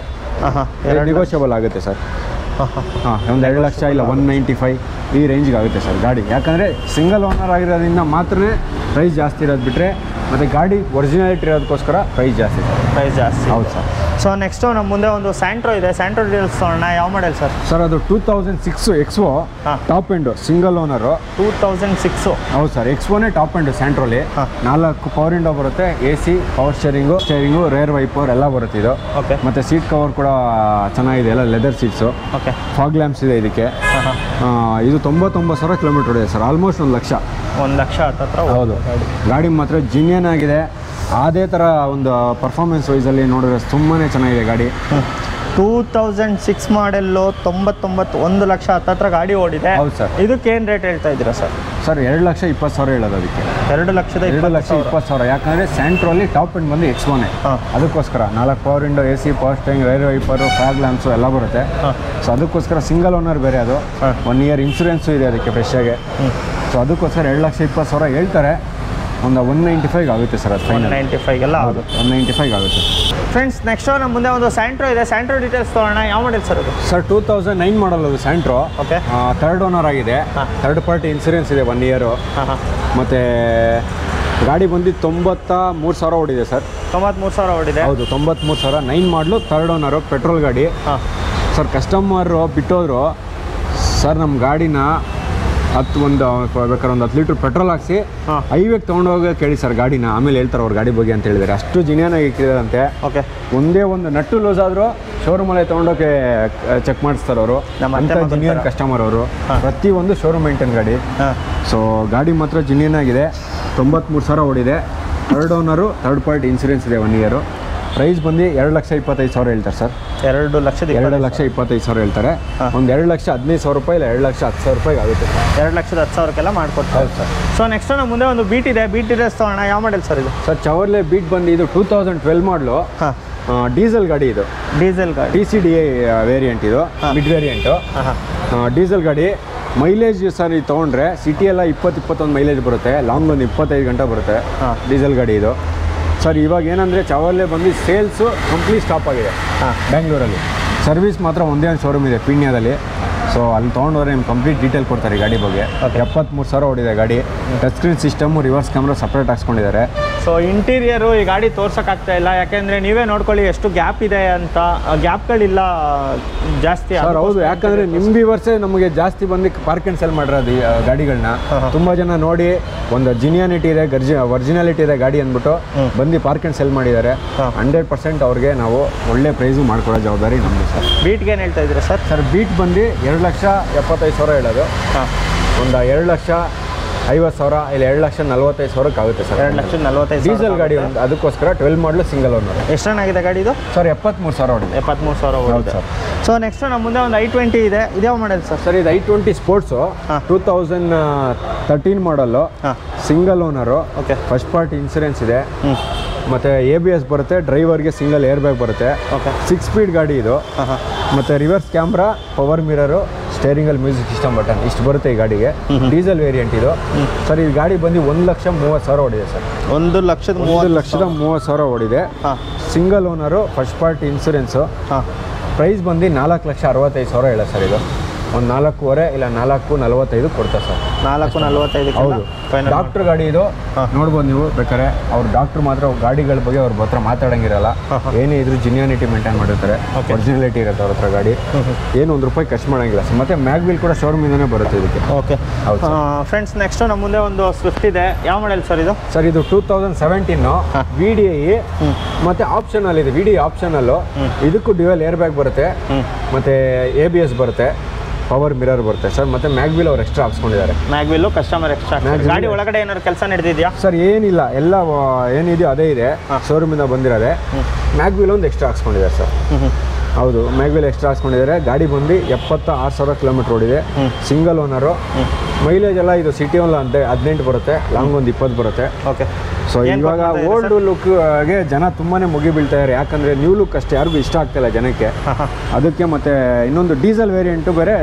ನೆಗೋಷಿಯಬಲ್ ಆಗುತ್ತೆ ಸರ್ ಹಾಂ ಒಂದು ಎರಡು ಲಕ್ಷ ಇಲ್ಲ ಒನ್ ನೈಂಟಿ ಫೈವ್ ಈ ರೇಂಜ್ಗೆ ಆಗುತ್ತೆ ಸರ್ ಗಾಡಿ ಯಾಕಂದರೆ ಸಿಂಗಲ್ ಓನರ್ ಆಗಿರೋದ್ರಿಂದ ಮಾತ್ರ ಪ್ರೈಸ್ ಜಾಸ್ತಿ ಇರೋದು ಬಿಟ್ಟರೆ ಮತ್ತು ಗಾಡಿ ಒರಿಜಿನಾಲಿಟಿ ಇರೋದಕ್ಕೋಸ್ಕರ ಪ್ರೈಸ್ ಜಾಸ್ತಿ ಸರ್ ಪ್ರೈಸ್ ಜಾಸ್ತಿ ಹೌದು ಸರ್ ಸೊ ನೆಕ್ಸ್ಟು ನಮ್ಮ ಮುಂದೆ ಒಂದು ಸ್ಯಾಂಟ್ರೋ ಇದೆ ಸ್ಯಾಂಟ್ರೋ ಡೀಟೇಲ್ಸ್ ತಗೋಣ ಯಾವ ಮಾಡೆಲ್ ಸರ್ ಸರ್ ಅದು two thousand six X O top end single owner two thousand six ಹೌದು ಸರ್ ಎಕ್ಸ್ಒನೇ ಟಾಪ್ ಎಂಡು ಸ್ಯಾಂಟ್ರೋಲಿ ನಾಲ್ಕು ಪವರ್ ಇಂಡೋ ಬರುತ್ತೆ A C power steering steering rear wiper ಎಲ್ಲ ಬರುತ್ತೆ ಇದು ಓಕೆ ಮತ್ತು ಸೀಟ್ ಕವರ್ ಕೂಡ ಚೆನ್ನಾಗಿದೆ ಎಲ್ಲ leather seats okay fog lamps ಇದೆ ಇದಕ್ಕೆ ಇದು ತೊಂಬತ್ತೊಂಬತ್ತು ಸಾವಿರ ಕಿಲೋಮೀಟರ್ ಇದೆ ಸರ್ ಆಲ್ಮೋಸ್ಟ್ ಒಂದು ಲಕ್ಷ ಒಂದು ಲಕ್ಷ ಹತ್ತತ್ರ ಹೌದು ಗಾಡಿ ಮಾತ್ರ ಜಿನ್ಯನ್ ಆಗಿದೆ ಅದೇ ಥರ ಒಂದು ಪರ್ಫಾರ್ಮೆನ್ಸ್ ವೈಸಲ್ಲಿ ನೋಡಿದ್ರೆ ತುಂಬಾ ಚೆನ್ನಾಗಿದೆ ಗಾಡಿ ಟೂ ತೌಸಂಡ್ ಸಿಕ್ಸ್ ಮಾಡೆಲ್ಲು ತೊಂಬತ್ತೊಂಬತ್ತು ಒಂದು ಲಕ್ಷ ಹತ್ತತ್ರ ಗಾಡಿ ಓಡಿದೆ ಹೌದು ಸರ್ ಇದಕ್ಕೇನು ರೇಟ್ ಹೇಳ್ತಾ ಇದ್ದೀರಾ ಸರ್ ಸರ್ ಎರಡು ಲಕ್ಷ ಇಪ್ಪತ್ತು ಸಾವಿರ ಹೇಳೋದು ಅದಕ್ಕೆ ಎರಡು ಲಕ್ಷದ ಎರಡು ಲಕ್ಷ ಇಪ್ಪತ್ತು ಸಾವಿರ ಯಾಕಂದರೆ ಸ್ಯಾಂಟ್ರಲ್ಲಿ ಟಾಪ್ ಎಂಡ್ ಬಂದು ಎಕ್ಸ್ ಒನೇ ಅದಕ್ಕೋಸ್ಕರ ನಾಲ್ಕು power window A C power steering rear wiper fog lamps ಎಲ್ಲ ಬರುತ್ತೆ ಸೊ ಅದಕ್ಕೋಸ್ಕರ ಸಿಂಗಲ್ ಓನರ್ ಬೇರೆ ಅದು ಒನ್ ಇಯರ್ ಇನ್ಶೂರೆನ್ಸು ಇದೆ ಅದಕ್ಕೆ ಫ್ರೆಶ್ಶಾಗೆ ಸೊ ಅದಕ್ಕೋಸ್ಕರ ಎರಡು ಲಕ್ಷ ಇಪ್ಪತ್ತು ಸಾವಿರ ಹೇಳ್ತಾರೆ ಒಂದು ಒನ್ ನೈಂಟಿ ಫೈವ್ ಆಗುತ್ತೆ ಸರ್ ಅದು ಒನ್ ನೈಂಟಿ ಫೈವ್ ಎಲ್ಲ ಆಗುತ್ತೆ ಒನ್ ನೈಂಟಿ ಫೈವ್ ಆಗುತ್ತೆ ಫ್ರೆಂಡ್ಸ್ ನೆಕ್ಸ್ಟ್ ನಮ್ಮ ಮುಂದೆ ಒಂದು ಸ್ಯಾಂಟ್ರೋ ಇದೆ ಸ್ಯಾಂಟ್ರೋ ಡೀಟೇಲ್ಸ್ ತಗೋಣ ಯಾವ ಮಾಡೆಲ್ ಸರ್ ಅದು sir two thousand nine model ಅದು ಸ್ಯಾಂಟ್ರೋ ಓಕೆ ಥರ್ಡ್ ಓನರ್ ಆಗಿದೆ ಥರ್ಡ್ ಪಾರ್ಟಿ ಇನ್ಸೂರೆನ್ಸ್ ಇದೆ ಒನ್ ಇಯರು ಮತ್ತು ಗಾಡಿ ಬಂದು ತೊಂಬತ್ತ ಮೂರು ಸಾವಿರ ಓಡಿದೆ ಸರ್ ತೊಂಬತ್ತ್ಮೂರು ಸಾವಿರ ಓಡಿದೆ ಹೌದು ತೊಂಬತ್ತ್ಮೂರು ಸಾವಿರ nine model third owner petrol ಗಾಡಿ ಸರ್ ಕಸ್ಟಮರು ಬಿಟ್ಟೋದ್ರು ಸರ್ ನಮ್ಮ ಗಾಡಿನ ಹತ್ತು ಒಂದು ಬೇಕಾದ್ರೆ ಒಂದು ಹತ್ತು ಲೀಟ್ರ್ ಪೆಟ್ರೋಲ್ ಹಾಕಿಸಿ ಹೈವೇಗೆ ತೊಗೊಂಡು ಹೋಗಿ ಕೇಳಿ ಸರ್ ಗಾಡಿನ, ಆಮೇಲೆ ಹೇಳ್ತಾರೆ ಅವ್ರ ಗಾಡಿ ಬಗ್ಗೆ ಅಂತ ಹೇಳಿದ್ದಾರೆ. ಅಷ್ಟು ಜಿನಿಯನಾಗಿ ಇಕ್ಕಿದಾರಂತೆ. ಓಕೆ, ಒಂದೇ ಒಂದು ನಟ್ಟು ಲೂಸ್ ಆದರೂ ಶೋರೂಮಲ್ಲಿ ತೊಗೊಂಡೋಗಿ ಚೆಕ್ ಮಾಡಿಸ್ತಾರೆ ಅವರು. ನಮ್ಮ ಜಿನಿಯನ್ ಕಸ್ಟಮರ್ ಅವರು, ಪ್ರತಿಯೊಂದು ಶೋರೂಮ್ ಮೇಂಟೈನ್ ಗಾಡಿ. ಸೊ ಗಾಡಿ ಮಾತ್ರ ಜಿನಿಯನ್ ಆಗಿದೆ. ತೊಂಬತ್ತ್ಮೂರು ಸಾವಿರ ಓಡಿದೆ. Third owner, third party insurance ಇದೆ ಒನ್ ಇಯರು. ಪ್ರೈಸ್ ಬಂದು ಎರಡು ಲಕ್ಷ ಇಪ್ಪತ್ತೈದು ಸಾವಿರ ಹೇಳ್ತಾರೆ ಸರ್. ಎರಡು ಲಕ್ಷದ ಎರಡು ಲಕ್ಷ ಇಪ್ಪತ್ತೈದು ಸಾವಿರ ಹೇಳ್ತಾರೆ. ಒಂದು ಎರಡು ಲಕ್ಷ ಹದಿನೈದು ಸಾವಿರ ರೂಪಾಯಿ ಇಲ್ಲ ಎರಡು ಲಕ್ಷ ಹತ್ತು ಸಾವಿರ ರೂಪಾಯಿ ಆಗುತ್ತೆ. ಎರಡು ಲಕ್ಷದ ಹತ್ತು ಸಾವಿರಕ್ಕೆಲ್ಲ ಮಾಡಿಕೊಡ್ತಾರೆ ಸರ್. ಸೊ ನೆಕ್ಸ್ಟ್ ನಮ್ಮ ಮುಂದೆ ಒಂದು ಬೀಟ್ ಇದೆ, ಬೀಟ್ ಇದೆ ತಗೋಣ. ಯಾವ ಮಾಡೆಲ್ ಸರ್ ಇದು? ಸರ್ ಚವರ್ಲೆ ಬೀಟ್ ಬಂದು ಇದು two thousand twelve model, diesel ಗಾಡಿ. ಇದು ಡೀಸೆಲ್ ಗಾಡಿ, T C D I variant, ಇದು ಮಿಡ್ ವೇರಿಯಂಟು ಡೀಸೆಲ್ ಗಾಡಿ. ಮೈಲೇಜ್ ಸರ್ ಇದು ತೊಗೊಂಡ್ರೆ ಸಿಟಿಯೆಲ್ಲ ಇಪ್ಪತ್ತು ಇಪ್ಪತ್ತೊಂದು ಮೈಲೇಜ್ ಬರುತ್ತೆ. ಲಾಂಗ್ ಒಂದು ಇಪ್ಪತ್ತೈದು ಗಂಟೆ ಬರುತ್ತೆ. ಡೀಸೆಲ್ ಗಾಡಿ ಇದು ಸರ್. ಇವಾಗ ಏನಂದರೆ ಚವರ್ಲೆ ಬಂದು ಸೇಲ್ಸು ಕಂಪ್ಲೀಟ್ ಸ್ಟಾಪ್ ಆಗಿದೆ ಬೆಂಗಳೂರಲ್ಲಿ. ಸರ್ವಿಸ್ ಮಾತ್ರ ಒಂದೇ ಒಂದು ಶೋರೂಮ್ ಇದೆ ಪೀಣ್ಯದಲ್ಲಿ. ಸೊ ಅಲ್ಲಿ ತೊಗೊಂಡೋದ್ರೆ ನಿಮ್ಮ ಕಂಪ್ಲೀಟ್ ಡೀಟೇಲ್ ಕೊಡ್ತಾರೆ ಗಾಡಿ ಬಗ್ಗೆ. ಎಪ್ಪತ್ತ್ಮೂರು ಸಾವಿರ ಓಡಿದೆ ಗಾಡಿ. Touch screen system, reverse camera separate ಹಾಕ್ಸ್ಕೊಂಡಿದ್ದಾರೆ. ಸೊ ಇಂಟೀರಿಯರು ಈ ಗಾಡಿ ತೋರ್ಸೋಕ್ಕಾಗ್ತಾ ಇಲ್ಲ, ಯಾಕೆಂದರೆ ನೀವೇ ನೋಡ್ಕೊಳ್ಳಿ ಎಷ್ಟು ಗ್ಯಾಪ್ ಇದೆ ಅಂತ. ಗ್ಯಾಪ್ಗಳಿಲ್ಲ ಜಾಸ್ತಿ ಸರ್. ಹೌದು, ಯಾಕಂದರೆ ನಿಮ್ಮ ವ್ಯೂವರ್ಸೇ ನಮಗೆ ಜಾಸ್ತಿ ಬಂದು ಪಾರ್ಕ್ ಆ್ಯಂಡ್ ಸೆಲ್ ಮಾಡಿರೋದು ಗಾಡಿಗಳನ್ನ. ತುಂಬ ಜನ ನೋಡಿ ಒಂದು ಜಿನಿಯಾನಿಟಿ ಇದೆ, ಗರ್ಜಿ ಒರಿಜಿನಾಲಿಟಿ ಇದೆ ಗಾಡಿ ಅಂದ್ಬಿಟ್ಟು ಬಂದು ಪಾರ್ಕ್ ಆ್ಯಂಡ್ ಸೆಲ್ ಮಾಡಿದ್ದಾರೆ. ಹಂಡ್ರೆಡ್ ಪರ್ಸೆಂಟ್ ಅವ್ರಿಗೆ ನಾವು ಒಳ್ಳೆ ಪ್ರೈಸು ಮಾಡ್ಕೊಳ್ಳೋ ಜವಾಬ್ದಾರಿ ನಮ್ಮದು ಸರ್. ಬೀಟ್ಗೆ ಏನು ಹೇಳ್ತಾ ಇದ್ದೀರಾ ಸರ್? ಸರ್ ಬೀಟ್ ಬಂದು ಎರಡು ಲಕ್ಷ ಎಪ್ಪತ್ತೈದು ಸಾವಿರ ಹೇಳೋದು. ಒಂದು ಎರಡು ಲಕ್ಷ ಐವತ್ತು ಸಾವಿರ ಇಲ್ಲ ಎರಡು ಲಕ್ಷ ನಲ್ವತ್ತೈದು ಸಾವಿರಕ್ಕೆ ಆಗುತ್ತೆ ಸರ್. ಎರಡು ಲಕ್ಷ ನಲ್ವತ್ತೈದು ಡೀಸೆಲ್ ಗಾಡಿ. ಒಂದು ಅದಕ್ಕೋಸ್ಕರ ಟ್ವೆಲ್ ಮಾಡಲು ಸಿಂಗಲ್ ಓನರ್. ಎಷ್ಟು ರನ್ ಆಗಿದೆ ಗಾಡಿ ಇದು ಸರ್? ಎಪ್ಪತ್ತ್ಮೂರು ಸಾವಿರ ಓಡಿದೆ. ಎಪ್ಪತ್ತ್ಮೂರು ಸಾವಿರ ಓಡಿದೆ ಸರ್. ಸೊ ನೆಕ್ಸ್ಟ್ ನಮ್ಮ ಮುಂದೆ ಒಂದು ಐ ಟ್ವೆಂಟಿ ಇದೆ. ಇದ್ಯಾವ ಮಾಡಲ್ ಸರ್? ಸರ್ ಇದು I twenty sports, two thousand thirteen model, single owner. Okay, first party insurance ಇದೆ, ಮತ್ತು ಎ ಬಿ ಎಸ್ ಬರುತ್ತೆ, ಡ್ರೈವರ್ಗೆ ಸಿಂಗಲ್ ಏರ್ ಬ್ಯಾಗ್ ಬರುತ್ತೆ. ಓಕೆ, ಸಿಕ್ಸ್ ಸ್ಪೀಡ್ ಗಾಡಿ ಇದು. ಮತ್ತು ರಿವರ್ಸ್ ಕ್ಯಾಮ್ರಾ, ಪವರ್ ಮಿರರು, ಸ್ಟೇರಿಂಗಲ್ಲಿ ಮ್ಯೂಸಿಕ್ ಸಿಸ್ಟಮ್ ಬಟನ್ ಇಷ್ಟು ಬರುತ್ತೆ ಈ ಗಾಡಿಗೆ. ಡೀಸೆಲ್ ವೇರಿಯಂಟ್ ಇದು ಸರ್. ಈ ಗಾಡಿ ಬಂದು ಒಂದು ಲಕ್ಷ ಮೂವತ್ತು ಸಾವಿರ ಓಡಿದೆ ಸರ್. ಒಂದು ಲಕ್ಷದ ಮೂವತ್ತು ಲಕ್ಷದ ಮೂವತ್ತು ಸಾವಿರ ಓಡಿದೆ. Single owner, first party insurance. Price ಬಂದು ನಾಲ್ಕು ಲಕ್ಷ ಅರವತ್ತೈದು ಸಾವಿರ ಹೇಳ ಸರ್. ಇದು ಒಂದು ನಾಲ್ಕೂವರೆ ಇಲ್ಲ ನಾಲ್ಕು ನಲ್ವತ್ತೈದು ಕೊಡ್ತಾರೆ ಸರ್. ನಾಲ್ಕು ನಲ್ವತ್ತೈದು. ಹೌದು, ಡಾಕ್ಟ್ರ್ ಗಾಡಿ ಇದು. ನೋಡ್ಬೋದು ನೀವು ಬೇಕಾದ್ರೆ. ಅವ್ರು ಡಾಕ್ಟ್ರ್ ಮಾತ್ರ ಗಾಡಿಗಳ ಬಗ್ಗೆ ಅವ್ರ ಹತ್ರ ಮಾತಾಡೋಂಗಿರಲ್ಲ. ಏನೇ ಇದ್ರೂ ಜಿನಿಯಾನಿಟಿ ಮೇಂಟೈನ್ ಮಾಡಿರ್ತಾರೆ, ಒರಿಜಿನಾಲಿಟಿ ಇರುತ್ತೆ ಅವ್ರ ಹತ್ರ ಗಾಡಿ. ಏನು ಒಂದು ರೂಪಾಯಿ ಖರ್ಚು ಮಾಡೋಂಗಿಲ್ಲ. ಮತ್ತು ಮ್ಯಾಗ್ ಬಿಲ್ ಕೂಡ ಶೋರೂಮಿಂದನೇ ಬರುತ್ತೆ ಇದಕ್ಕೆ. ಓಕೆ, ಹೌದು ಫ್ರೆಂಡ್ಸ್. ನೆಕ್ಸ್ಟ್ ನಮ್ಮ ಮುಂದೆ ಒಂದು ಸ್ವಿಫ್ಟ್ ಇದೆ. ಯಾವ ಮಾಡೆಲ್ ಸರ್ ಇದು? ಸರ್ ಇದು two thousand seventeen, V D I ಮತ್ತು ಆಪ್ಷನಲ್ಲಿ ಇದೆ. V D I optional. ಇದಕ್ಕೂ ಡ್ಯುಯಲ್ ಏರ್ ಬ್ಯಾಗ್ ಬರುತ್ತೆ, ಮತ್ತು ಎ ಬಿ ಎಸ್ ಬರುತ್ತೆ, ಪವರ್ ಮಿರರ್ ಬರುತ್ತೆ ಸರ್. ಮತ್ತೆ ಮ್ಯಾಗ್ವಿಲ್ ಅವ್ರು ಎಕ್ಸ್ಟ್ರಾ ಹಾಕ್ಸ್ಕೊಂಡಿದ್ದಾರೆ. Mag wheel customer extra. ಗಾಡಿ ಒಳಗಡೆ ಏನಾದ್ರು ಕೆಲಸ ನಡೆದಿದೆಯಾ ಸರ್? ಏನಿಲ್ಲ, ಎಲ್ಲ ಏನಿದೆಯೋ ಅದೇ ಇದೆ, ಶೋರೂಮಿಂದ ಬಂದಿರೋದೆ. ಮ್ಯಾಗ್ವಿಲ್ ಒಂದು ಎಕ್ಸ್ಟ್ರಾ ಹಾಕ್ಸ್ಕೊಂಡಿದ್ದಾರೆ ಸರ್. ಹೌದು, ಮ್ಯಾಗ್ವಿಲ್ ಎಕ್ಸ್ಟ್ರಾ ಹಾಕ್ಸ್ಕೊಂಡಿದ್ದಾರೆ. ಗಾಡಿ ಬಂದು ಎಪ್ಪತ್ತ ಆರು ಸಾವಿರ ಕಿಲೋಮೀಟ್ರ್ ಓಡಿದೆ. Single owner. ಮೈಲೇಜ್ ಎಲ್ಲ ಇದು ಸಿಟಿ ಒನ್ ಅಂತ ಹದಿನೆಂಟು ಬರುತ್ತೆ, ಲಾಂಗ್ ಒಂದು ಇಪ್ಪತ್ತು ಬರುತ್ತೆ. ಓಕೆ, ಸೊ ಇವಾಗ ಓಲ್ಡ್ ಲುಕ್ಗೆ ಜನ ತುಂಬಾ ಮುಗಿ ಬೀಳ್ತಾಯಿದ್ದಾರೆ, ಯಾಕಂದರೆ ನ್ಯೂ ಲುಕ್ ಅಷ್ಟೇ ಯಾರಿಗೂ ಇಷ್ಟ ಆಗ್ತಾಯಿಲ್ಲ ಜನಕ್ಕೆ. ಅದಕ್ಕೆ ಮತ್ತೆ ಇನ್ನೊಂದು ಡೀಸೆಲ್ ವೇರಿಯಂಟು ಬೇರೆ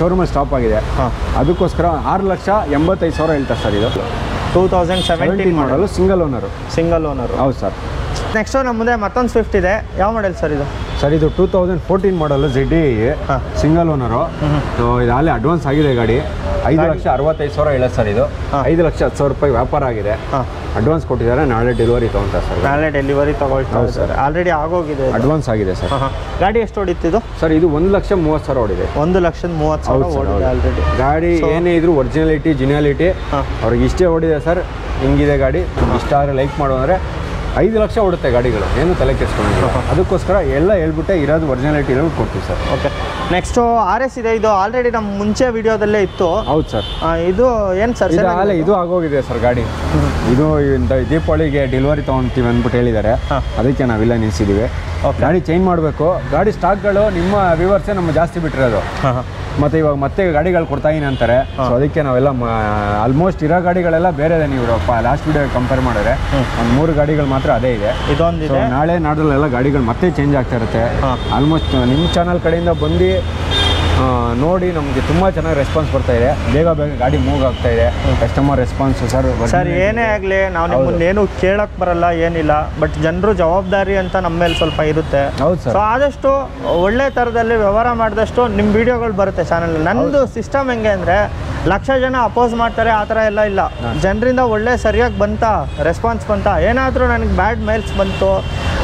ಶೋರೂಮಲ್ಲಿ ಸ್ಟಾಪ್ ಆಗಿದೆ. ಅದಕ್ಕೋಸ್ಕರ ಆರು ಲಕ್ಷ ಎಂಬತ್ತೈದು ಸಾವಿರ ಹೇಳ್ತಾರೆ ಸರ್. ಇದು two thousand seventeen model, single owner. Single owner, ಹೌದು ಸರ್. ನೆಕ್ಸ್ಟ್ ನಮ್ಮ ಮುಂದೆ ಮತ್ತೊಂದು ಸ್ವಿಫ್ಟ್ ಇದೆ. ಯಾವ ಮಾಡೆಲ್ ಸರ್ ಇದು? ಸರ್ ಇದು two thousand fourteen model, Z D I, single owner. So ಇದು ಹಾಲೆ ಅಡ್ವಾನ್ಸ್ ಆಗಿದೆ ಗಾಡಿ. ಐದು ಲಕ್ಷ ಅರವತ್ತೈದು ಸಾವಿರ ಹೇಳ ಸರ್. ಇದು ಐದು ಲಕ್ಷ ಹತ್ತು ಸಾವಿರ ರೂಪಾಯಿ ವ್ಯಾಪಾರ ಆಗಿದೆ. ಅಡ್ವಾನ್ಸ್ ಕೊಟ್ಟಿದ್ದಾರೆ, ನಾಳೆ ಡೆಲಿವರಿ ತೊಗೊಳ್ತಾರೆ ಸರ್. ನಾಳೆ ಡೆಲಿವರಿ ತೊಗೊಳ್ತಾರೆ ಸರ್. ಆಲ್ರೆಡಿ ಆಗೋಗಿದೆ, ಅಡ್ವಾನ್ಸ್ ಆಗಿದೆ ಸರ್. ಗಾಡಿ ಎಷ್ಟು ಓಡಿತ್ತಿದು ಸರ್? ಇದು ಒಂದು ಲಕ್ಷ ಮೂವತ್ತು ಸಾವಿರ ಓಡಿದೆ. ಒಂದು ಲಕ್ಷದ ಮೂವತ್ತು ಸಾವಿರ ಓಡಿದೆ ಆಲ್ರೆಡಿ. ಗಾಡಿ ಏನೇ ಇದ್ರೂ ಒರಿಜಿನಾಲಿಟಿ, ಜಿನಿಯಾಲಿಟಿ ಅವ್ರಿಗೆ ಇಷ್ಟೇ ಓಡಿದೆ ಸರ್. ಹಿಂಗಿದೆ ಗಾಡಿ. ಇಷ್ಟ ಆದರೆ ಲೈಕ್ ಮಾಡೋ ಅಂದರೆ ಐದು ಲಕ್ಷ ಓಡುತ್ತೆ ಗಾಡಿಗಳು, ಏನು ತಲೆ ಕೆಡಿಸ್ಕೊಂಡಿಲ್ಲ. ಅದಕ್ಕೋಸ್ಕರ ಎಲ್ಲ ಹೇಳ್ಬಿಟ್ಟೆ ಇರೋದು, ಒರಿಜಿನಾಲಿಟಿ ಇರೋದು ಕೊಡ್ತೀವಿ sir. Okay, next R S ಇದೆ. ಇದು ಆಲ್ರೆಡಿ ನಮ್ಮ ಮುಂಚೆ ವಿಡಿಯೋದಲ್ಲೇ ಇತ್ತು. ಹೌದು ಸರ್. ಇದು ಏನು ಸರ್? ಅಲ್ಲ, ಇದು ಆಗೋಗಿದೆ ಸರ್ ಗಾಡಿ. ಇದು ದೀಪಾವಳಿಗೆ ಡೆಲಿವರಿ ತೊಗೊಳ್ತೀವಿ ಅಂದ್ಬಿಟ್ಟು ಹೇಳಿದ್ದಾರೆ, ಅದಕ್ಕೆ ನಾವೆಲ್ಲ ನಿಲ್ಲಿಸಿದ್ದೀವಿ. ಗಾಡಿ ಚೇಂಜ್ ಮಾಡಬೇಕು. ಗಾಡಿ ಸ್ಟಾಕ್ಗಳು ನಿಮ್ಮ ವ್ಯೂವರ್ಸೇ ನಮ್ಮ ಜಾಸ್ತಿ ಬಿಟ್ಟಿರೋದು. ಮತ್ತು ಇವಾಗ ಮತ್ತೆ ಗಾಡಿಗಳು ಕೊಡ್ತಾಯಿನಿ ಅಂತಾರೆ. ಸೊ ಅದಕ್ಕೆ ನಾವೆಲ್ಲ ಆಲ್ಮೋಸ್ಟ್ ಇರೋ ಗಾಡಿಗಳೆಲ್ಲ ಬೇರೆದೇ. ನೀವು ಲಾಸ್ಟ್ ವೀಡಿಯೋ ಕಂಪೇರ್ ಮಾಡಿದ್ರೆ ಒಂದು ಮೂರು ಗಾಡಿಗಳು ಮಾತ್ರ ಅದೇ ಇದೆ. ಇದೊಂದು ನಾಳೆ ನಾಡಲ್ಲೆಲ್ಲ ಗಾಡಿಗಳು ಮತ್ತೆ ಚೇಂಜ್ ಆಗ್ತಾ ಇರುತ್ತೆ. ಆಲ್ಮೋಸ್ಟ್ ನಿಮ್ಮ ಚಾನಲ್ ಕಡೆಯಿಂದ ಬಂದು ನೋಡಿ ನಮಗೆ ತುಂಬ ಚೆನ್ನಾಗಿ ರೆಸ್ಪಾನ್ಸ್ ಬರ್ತಾ ಇದೆ. ಬೇಗ ಬೇಗ ಗಾಡಿ ಮೂವ್ ಆಗ್ತಾ ಇದೆ. ಕಸ್ಟಮರ್ ರೆಸ್ಪಾನ್ಸ್ ಸರ್ ಸರ್ ಏನೇ ಆಗಲಿ ನಾವು ನಿಮ್ಮನ್ನೇನು ಕೇಳಕ್ಕೆ ಬರಲ್ಲ, ಏನಿಲ್ಲ. ಬಟ್ ಜನರು ಜವಾಬ್ದಾರಿ ಅಂತ ನಮ್ಮ ಮೇಲೆ ಸ್ವಲ್ಪ ಇರುತ್ತೆ. ಹೌದು ಸರ್. ಸೊ ಆದಷ್ಟು ಒಳ್ಳೆ ಥರದಲ್ಲಿ ವ್ಯವಹಾರ ಮಾಡಿದಷ್ಟು ನಿಮ್ಮ ವಿಡಿಯೋಗಳು ಬರುತ್ತೆ ಚಾನಲಲ್ಲಿ. ನನ್ನದು ಸಿಸ್ಟಮ್ ಹೆಂಗೆ ಅಂದರೆ ಲಕ್ಷ ಜನ ಅಪೋಸ್ ಮಾಡ್ತಾರೆ, ಆ ಥರ ಎಲ್ಲ ಇಲ್ಲ. ಜನರಿಂದ ಒಳ್ಳೆ ಸರಿಯಾಗಿ ಬಂತ ರೆಸ್ಪಾನ್ಸ್ ಬಂತ. ಏನಾದರೂ ನನಗೆ ಬ್ಯಾಡ್ ಮೇಲ್ಸ್ ಬಂತು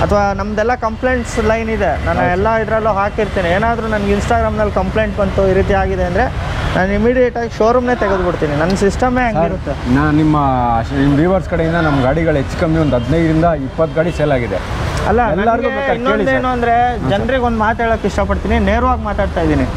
ಅಥವಾ ನಮ್ಮದೆಲ್ಲ ಕಂಪ್ಲೇಂಟ್ಸ್ ಲೈನ್ ಇದೆ, ನಾನು ಎಲ್ಲ ಇದರಲ್ಲೂ ಹಾಕಿರ್ತೀನಿ. ಏನಾದರೂ ನನಗೆ ಇನ್ಸ್ಟಾಗ್ರಾಮ್ನಲ್ಲಿ ಕಂಪ್ಲೇಂಟ್ ಬಂತು, ಈ ರೀತಿ ಆಗಿದೆ ಅಂದರೆ ನಾನು ಇಮಿಡಿಯೇಟ್ ಆಗಿ ಶೋರೂಮ್ ನೇ ತೆಗೆದು ಬಿಡ್ತೀನಿ. ನನ್ನ ಸಿಸ್ಟಮ್ ಹ್ಯಾಂಗ್ ಇರುತ್ತೆ. ನಾನು ನಿಮ್ಮ ನಿಮ್ಮ ವ್ಯೂವರ್ಸ್ ಕಡೆಯಿಂದ ನಮ್ಮ ಗಾಡಿಗಳು ಹೆಚ್ಚು ಕಮ್ಮಿ ಒಂದು ಹದಿನೈದರಿಂದ ಇಪ್ಪತ್ತು ಗಾಡಿ ಸೇಲ್ ಆಗಿದೆ. ಅಲ್ಲ, ಎಲ್ಲರಿಗೂ ಇನ್ನೊಂದೇನು ಅಂದರೆ ಜನರಿಗೆ ಒಂದು ಮಾತು ಹೇಳೋಕ್ಕೆ ಇಷ್ಟಪಡ್ತೀನಿ, ನೇರವಾಗಿ ಮಾತಾಡ್ತಾ ಇದ್ದೀನಿ.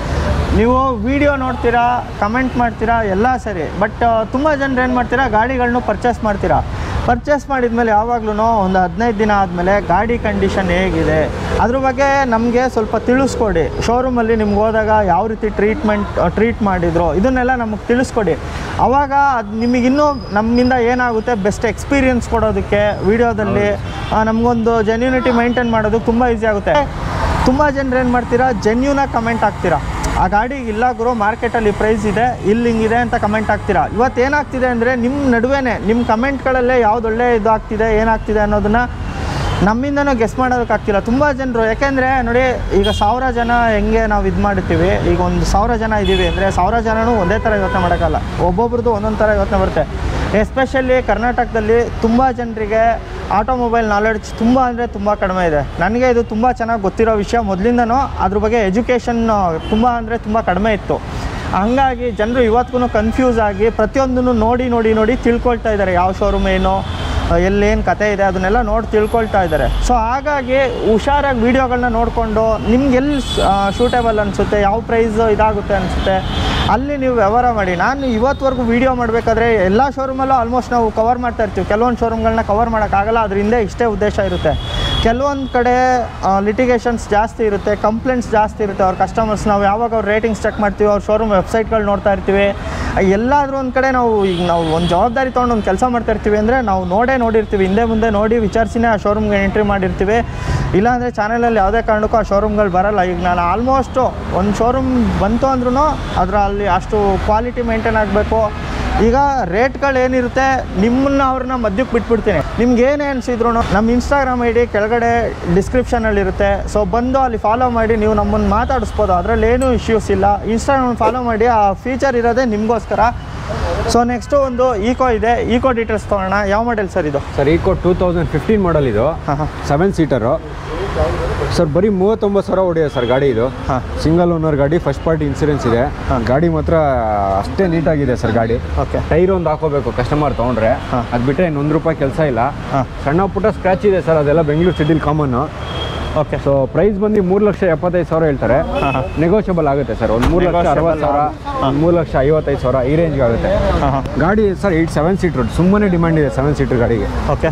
ನೀವು ವಿಡಿಯೋ ನೋಡ್ತೀರಾ, ಕಮೆಂಟ್ ಮಾಡ್ತೀರಾ, ಎಲ್ಲ ಸರಿ, ಬಟ್ ತುಂಬ ಜನರು ಏನು ಮಾಡ್ತೀರಾ, ಗಾಡಿಗಳನ್ನೂ ಪರ್ಚೇಸ್ ಮಾಡ್ತೀರಾ. ಪರ್ಚೇಸ್ ಮಾಡಿದ್ಮೇಲೆ ಯಾವಾಗ್ಲೂ ಒಂದು ಹದಿನೈದು ದಿನ ಆದಮೇಲೆ ಗಾಡಿ ಕಂಡೀಷನ್ ಹೇಗಿದೆ ಅದ್ರ ಬಗ್ಗೆ ನಮಗೆ ಸ್ವಲ್ಪ ತಿಳಿಸ್ಕೊಡಿ. ಶೋರೂಮಲ್ಲಿ ನಿಮ್ಗೆ ಹೋದಾಗ ಯಾವ ರೀತಿ ಟ್ರೀಟ್ಮೆಂಟ್ ಟ್ರೀಟ್ ಮಾಡಿದ್ರು ಇದನ್ನೆಲ್ಲ ನಮಗೆ ತಿಳಿಸ್ಕೊಡಿ. ಆವಾಗ ಅದು ನಿಮಗಿನ್ನೂ ನಮ್ಮಿಂದ ಏನಾಗುತ್ತೆ ಬೆಸ್ಟ್ ಎಕ್ಸ್ಪೀರಿಯನ್ಸ್ ಕೊಡೋದಕ್ಕೆ ವಿಡಿಯೋದಲ್ಲಿ ನಮಗೊಂದು ಜೆನ್ಯೂನಿಟಿ ಮೈಂಟೈನ್ ಮಾಡೋದಕ್ಕೆ ತುಂಬ ಈಸಿ ಆಗುತ್ತೆ. ತುಂಬ ಜನರು ಏನು ಮಾಡ್ತೀರಾ, ಜೆನ್ಯೂನಾಗಿ ಕಮೆಂಟ್ ಹಾಕ್ತೀರಾ, ಆ ಗಾಡಿ ಇಲ್ಲ ಗುರು ಮಾರ್ಕೆಟಲ್ಲಿ ಪ್ರೈಸ್ ಇದೆ, ಇಲ್ಲಿ ಹಿಂಗಿದೆ ಅಂತ ಕಮೆಂಟ್ ಹಾಕ್ತೀರಾ. ಇವತ್ತು ಏನಾಗ್ತಿದೆ ಅಂದರೆ ನಿಮ್ಮ ನಡುವೆ ನಿಮ್ಮ ಕಮೆಂಟ್ಗಳಲ್ಲೇ ಯಾವುದೊಳ್ಳೆ ಇದು ಆಗ್ತಿದೆ ಏನಾಗ್ತಿದೆ ಅನ್ನೋದನ್ನು ನಮ್ಮಿಂದನೂ ಗೆಸ್ ಮಾಡೋದಕ್ಕಾಗ್ತಿಲ್ಲ ತುಂಬ ಜನರು. ಯಾಕೆಂದರೆ ನೋಡಿ, ಈಗ ಸಾವಿರ ಜನ ಹೆಂಗೆ ನಾವು ಇದು ಮಾಡ್ತೀವಿ, ಈಗ ಒಂದು ಸಾವಿರ ಜನ ಇದ್ದೀವಿ ಅಂದರೆ ಸಾವಿರ ಜನನೂ ಒಂದೇ ಥರ ಯೋಚನೆ ಮಾಡೋಕ್ಕಲ್ಲ, ಒಬ್ಬೊಬ್ರದ್ದು ಒಂದೊಂದು ಥರ ಯೋಚನೆ ಬರುತ್ತೆ. ಎಸ್ಪೆಷಲಿ ಕರ್ನಾಟಕದಲ್ಲಿ ತುಂಬ ಜನರಿಗೆ ಆಟೋಮೊಬೈಲ್ ನಾಲೆಡ್ಜ್ ತುಂಬ ಅಂದರೆ ತುಂಬ ಕಡಿಮೆ ಇದೆ. ನನಗೆ ಇದು ತುಂಬ ಚೆನ್ನಾಗಿ ಗೊತ್ತಿರೋ ವಿಷಯ, ಮೊದಲಿಂದನೂ ಅದ್ರ ಬಗ್ಗೆ ಎಜುಕೇಷನ್ ತುಂಬ ಅಂದರೆ ತುಂಬ ಕಡಿಮೆ ಇತ್ತು. ಹಂಗಾಗಿ ಜನರು ಇವತ್ತಿಗೂ ಕನ್ಫ್ಯೂಸ್ ಆಗಿ ಪ್ರತಿಯೊಂದನ್ನು ನೋಡಿ ನೋಡಿ ನೋಡಿ ತಿಳ್ಕೊಳ್ತಾ ಇದ್ದಾರೆ. ಯಾವ ಶೋರೂಮ್ ಏನು ಎಲ್ಲೇನು ಕತೆ ಇದೆ ಅದನ್ನೆಲ್ಲ ನೋಡಿ ತಿಳ್ಕೊಳ್ತಾ ಇದ್ದಾರೆ. ಸೊ ಹಾಗಾಗಿ ಹುಷಾರಾಗಿ ವೀಡಿಯೋಗಳನ್ನ ನೋಡಿಕೊಂಡು ನಿಮ್ಗೆಲ್ಲಿ ಶೂಟೇಬಲ್ ಅನಿಸುತ್ತೆ, ಯಾವ ಪ್ರೈಸ್ ಇದಾಗುತ್ತೆ ಅನಿಸುತ್ತೆ ಅಲ್ಲಿ ನೀವು ವ್ಯವಹಾರ ಮಾಡಿ. ನಾನು ಇವತ್ತುವರೆಗೂ ವೀಡಿಯೋ ಮಾಡಬೇಕಾದ್ರೆ ಎಲ್ಲ ಶೋರೂಮಲ್ಲೂ ಆಲ್ಮೋಸ್ಟ್ ನಾವು ಕವರ್ ಮಾಡ್ತಾ ಇರ್ತೀವಿ. ಕೆಲವೊಂದು ಶೋರೂಮ್ಗಳನ್ನ ಕವರ್ ಮಾಡೋಕ್ಕಾಗಲ್ಲ, ಅದರಿಂದ ಇಷ್ಟೇ ಉದ್ದೇಶ ಇರುತ್ತೆ. ಕೆಲವೊಂದು ಕಡೆ ಲಿಟಿಗೇಷನ್ಸ್ ಜಾಸ್ತಿ ಇರುತ್ತೆ, ಕಂಪ್ಲೇಂಟ್ಸ್ ಜಾಸ್ತಿ ಇರುತ್ತೆ ಅವ್ರ ಕಸ್ಟಮರ್ಸ್. ನಾವು ಯಾವಾಗ ಅವ್ರ ರೇಟಿಂಗ್ಸ್ ಚೆಕ್ ಮಾಡ್ತೀವಿ, ಅವ್ರ ಶೋರೂಮ್ ವೆಬ್ಸೈಟ್ಗಳು ನೋಡ್ತಾ ಇರ್ತೀವಿ, ಎಲ್ಲಾದರೂ ಒಂದು ಕಡೆ ನಾವು ಈಗ ನಾವು ಒಂದು ಜವಾಬ್ದಾರಿ ತೊಗೊಂಡು ಒಂದು ಕೆಲಸ ಮಾಡ್ತಾ ಇರ್ತೀವಿ ಅಂದರೆ ನಾವು ನೋಡೇ ನೋಡಿರ್ತೀವಿ, ಹಿಂದೆ ಮುಂದೆ ನೋಡಿ ವಿಚಾರಿಸಿನೇ ಆ ಶೋರೂಮ್ಗೆ ಎಂಟ್ರಿ ಮಾಡಿರ್ತೀವಿ. ಇಲ್ಲಾಂದರೆ ಚಾನಲಲ್ಲಿ ಯಾವುದೇ ಕಾರಣಕ್ಕೂ ಆ ಶೋರೂಮ್ಗಳು ಬರೋಲ್ಲ. ಈಗ ನಾನು ಆಲ್ಮೋಸ್ಟು ಒಂದು ಶೋರೂಮ್ ಬಂತು ಅಂದ್ರೂ ಅದರಲ್ಲಿ ಅಷ್ಟು ಕ್ವಾಲಿಟಿ ಮೇಂಟೈನ್ ಆಗಬೇಕು. ಈಗ ರೇಟ್ಗಳು ಏನಿರುತ್ತೆ ನಿಮ್ಮನ್ನ ಅವ್ರನ್ನ ಮಧ್ಯಕ್ಕೆ ಬಿಟ್ಬಿಡ್ತೀನಿ. ನಿಮ್ಗೆ ಏನೇ ಅನಿಸಿದ್ರು ನಮ್ಮ ಇನ್ಸ್ಟಾಗ್ರಾಮ್ ಐ ಡಿ ಕೆಳಗಡೆ ಡಿಸ್ಕ್ರಿಪ್ಷನಲ್ಲಿರುತ್ತೆ. ಸೊ ಬಂದು ಅಲ್ಲಿ ಫಾಲೋ ಮಾಡಿ, ನೀವು ನಮ್ಮನ್ನು ಮಾತಾಡಿಸ್ಬೋದು, ಅದರಲ್ಲಿ ಏನೂ ಇಶ್ಯೂಸ್ ಇಲ್ಲ. ಇನ್ಸ್ಟಾಗ್ರಾಮ್ ಫಾಲೋ ಮಾಡಿ, ಆ ಫೀಚರ್ ಇರೋದೇ ನಿಮಗೋಸ್ಕರ. ಸೊ ನೆಕ್ಸ್ಟು ಒಂದು ಈಕೋ ಇದೆ, ಈಕೋ ಡೀಟೇಲ್ಸ್ ತೊಗೋಣ. ಯಾವ ಮಾಡೆಲ್ ಸರ್ ಇದು? Sir Eeco two thousand fifteen model ಇದು, ಸೆವೆನ್ ಸೀಟರು ಸರ್. ಬರೀ ಮೂವತ್ತೊಂಬತ್ತು ಸಾವಿರ ಹೊಡೆಯೋ ಸರ್ ಗಾಡಿ ಇದು. ಸಿಂಗಲ್ ಓನರ್ ಗಾಡಿ, ಫಸ್ಟ್ ಪಾರ್ಟಿ ಇನ್ಸೂರೆನ್ಸ್ ಇದೆ. ಗಾಡಿ ಮಾತ್ರ ಅಷ್ಟೇ ನೀಟಾಗಿದೆ ಸರ್ ಗಾಡಿ. ಓಕೆ, ಟೈರ್ ಒಂದು ಹಾಕೋಬೇಕು ಕಸ್ಟಮರ್ ತೊಗೊಂಡ್ರೆ, ಅದು ಬಿಟ್ಟರೆ ಇನ್ನೊಂದು ರೂಪಾಯಿ ಕೆಲಸ ಇಲ್ಲ. ಸಣ್ಣ ಪುಟ್ಟ ಸ್ಕ್ರ್ಯಾಚ್ ಇದೆ ಸರ್, ಅದೆಲ್ಲ ಬೆಂಗಳೂರು ಸಿಟಿಲಿ ಕಾಮನ್ನು. ಓಕೆ, ಸೊ ಪ್ರೈಸ್ ಬಂದು ಮೂರು ಲಕ್ಷ ಎಪ್ಪತ್ತೈದು ಸಾವಿರ ಹೇಳ್ತಾರೆ, ನೆಗೋಷಿಯಬಲ್ ಆಗುತ್ತೆ ಸರ್. ಒಂದು ಮೂರು ಲಕ್ಷ ಅರವತ್ತು ಸಾವಿರ, ಒಂದು ಮೂರು ಲಕ್ಷ ಐವತ್ತೈದು ಸಾವಿರ ಈ ರೇಂಜ್ಗೆ ಆಗುತ್ತೆ ಗಾಡಿ ಸರ್. ಏಟ್ ಸೆವೆನ್ ಸೀಟ್ರ್ ಸುಮ್ಮನೆ ಡಿಮ್ಯಾಂಡ್ ಇದೆ ಸೆವೆನ್ ಸೀಟ್ರ್ ಗಾಡಿಗೆ. ಓಕೆ,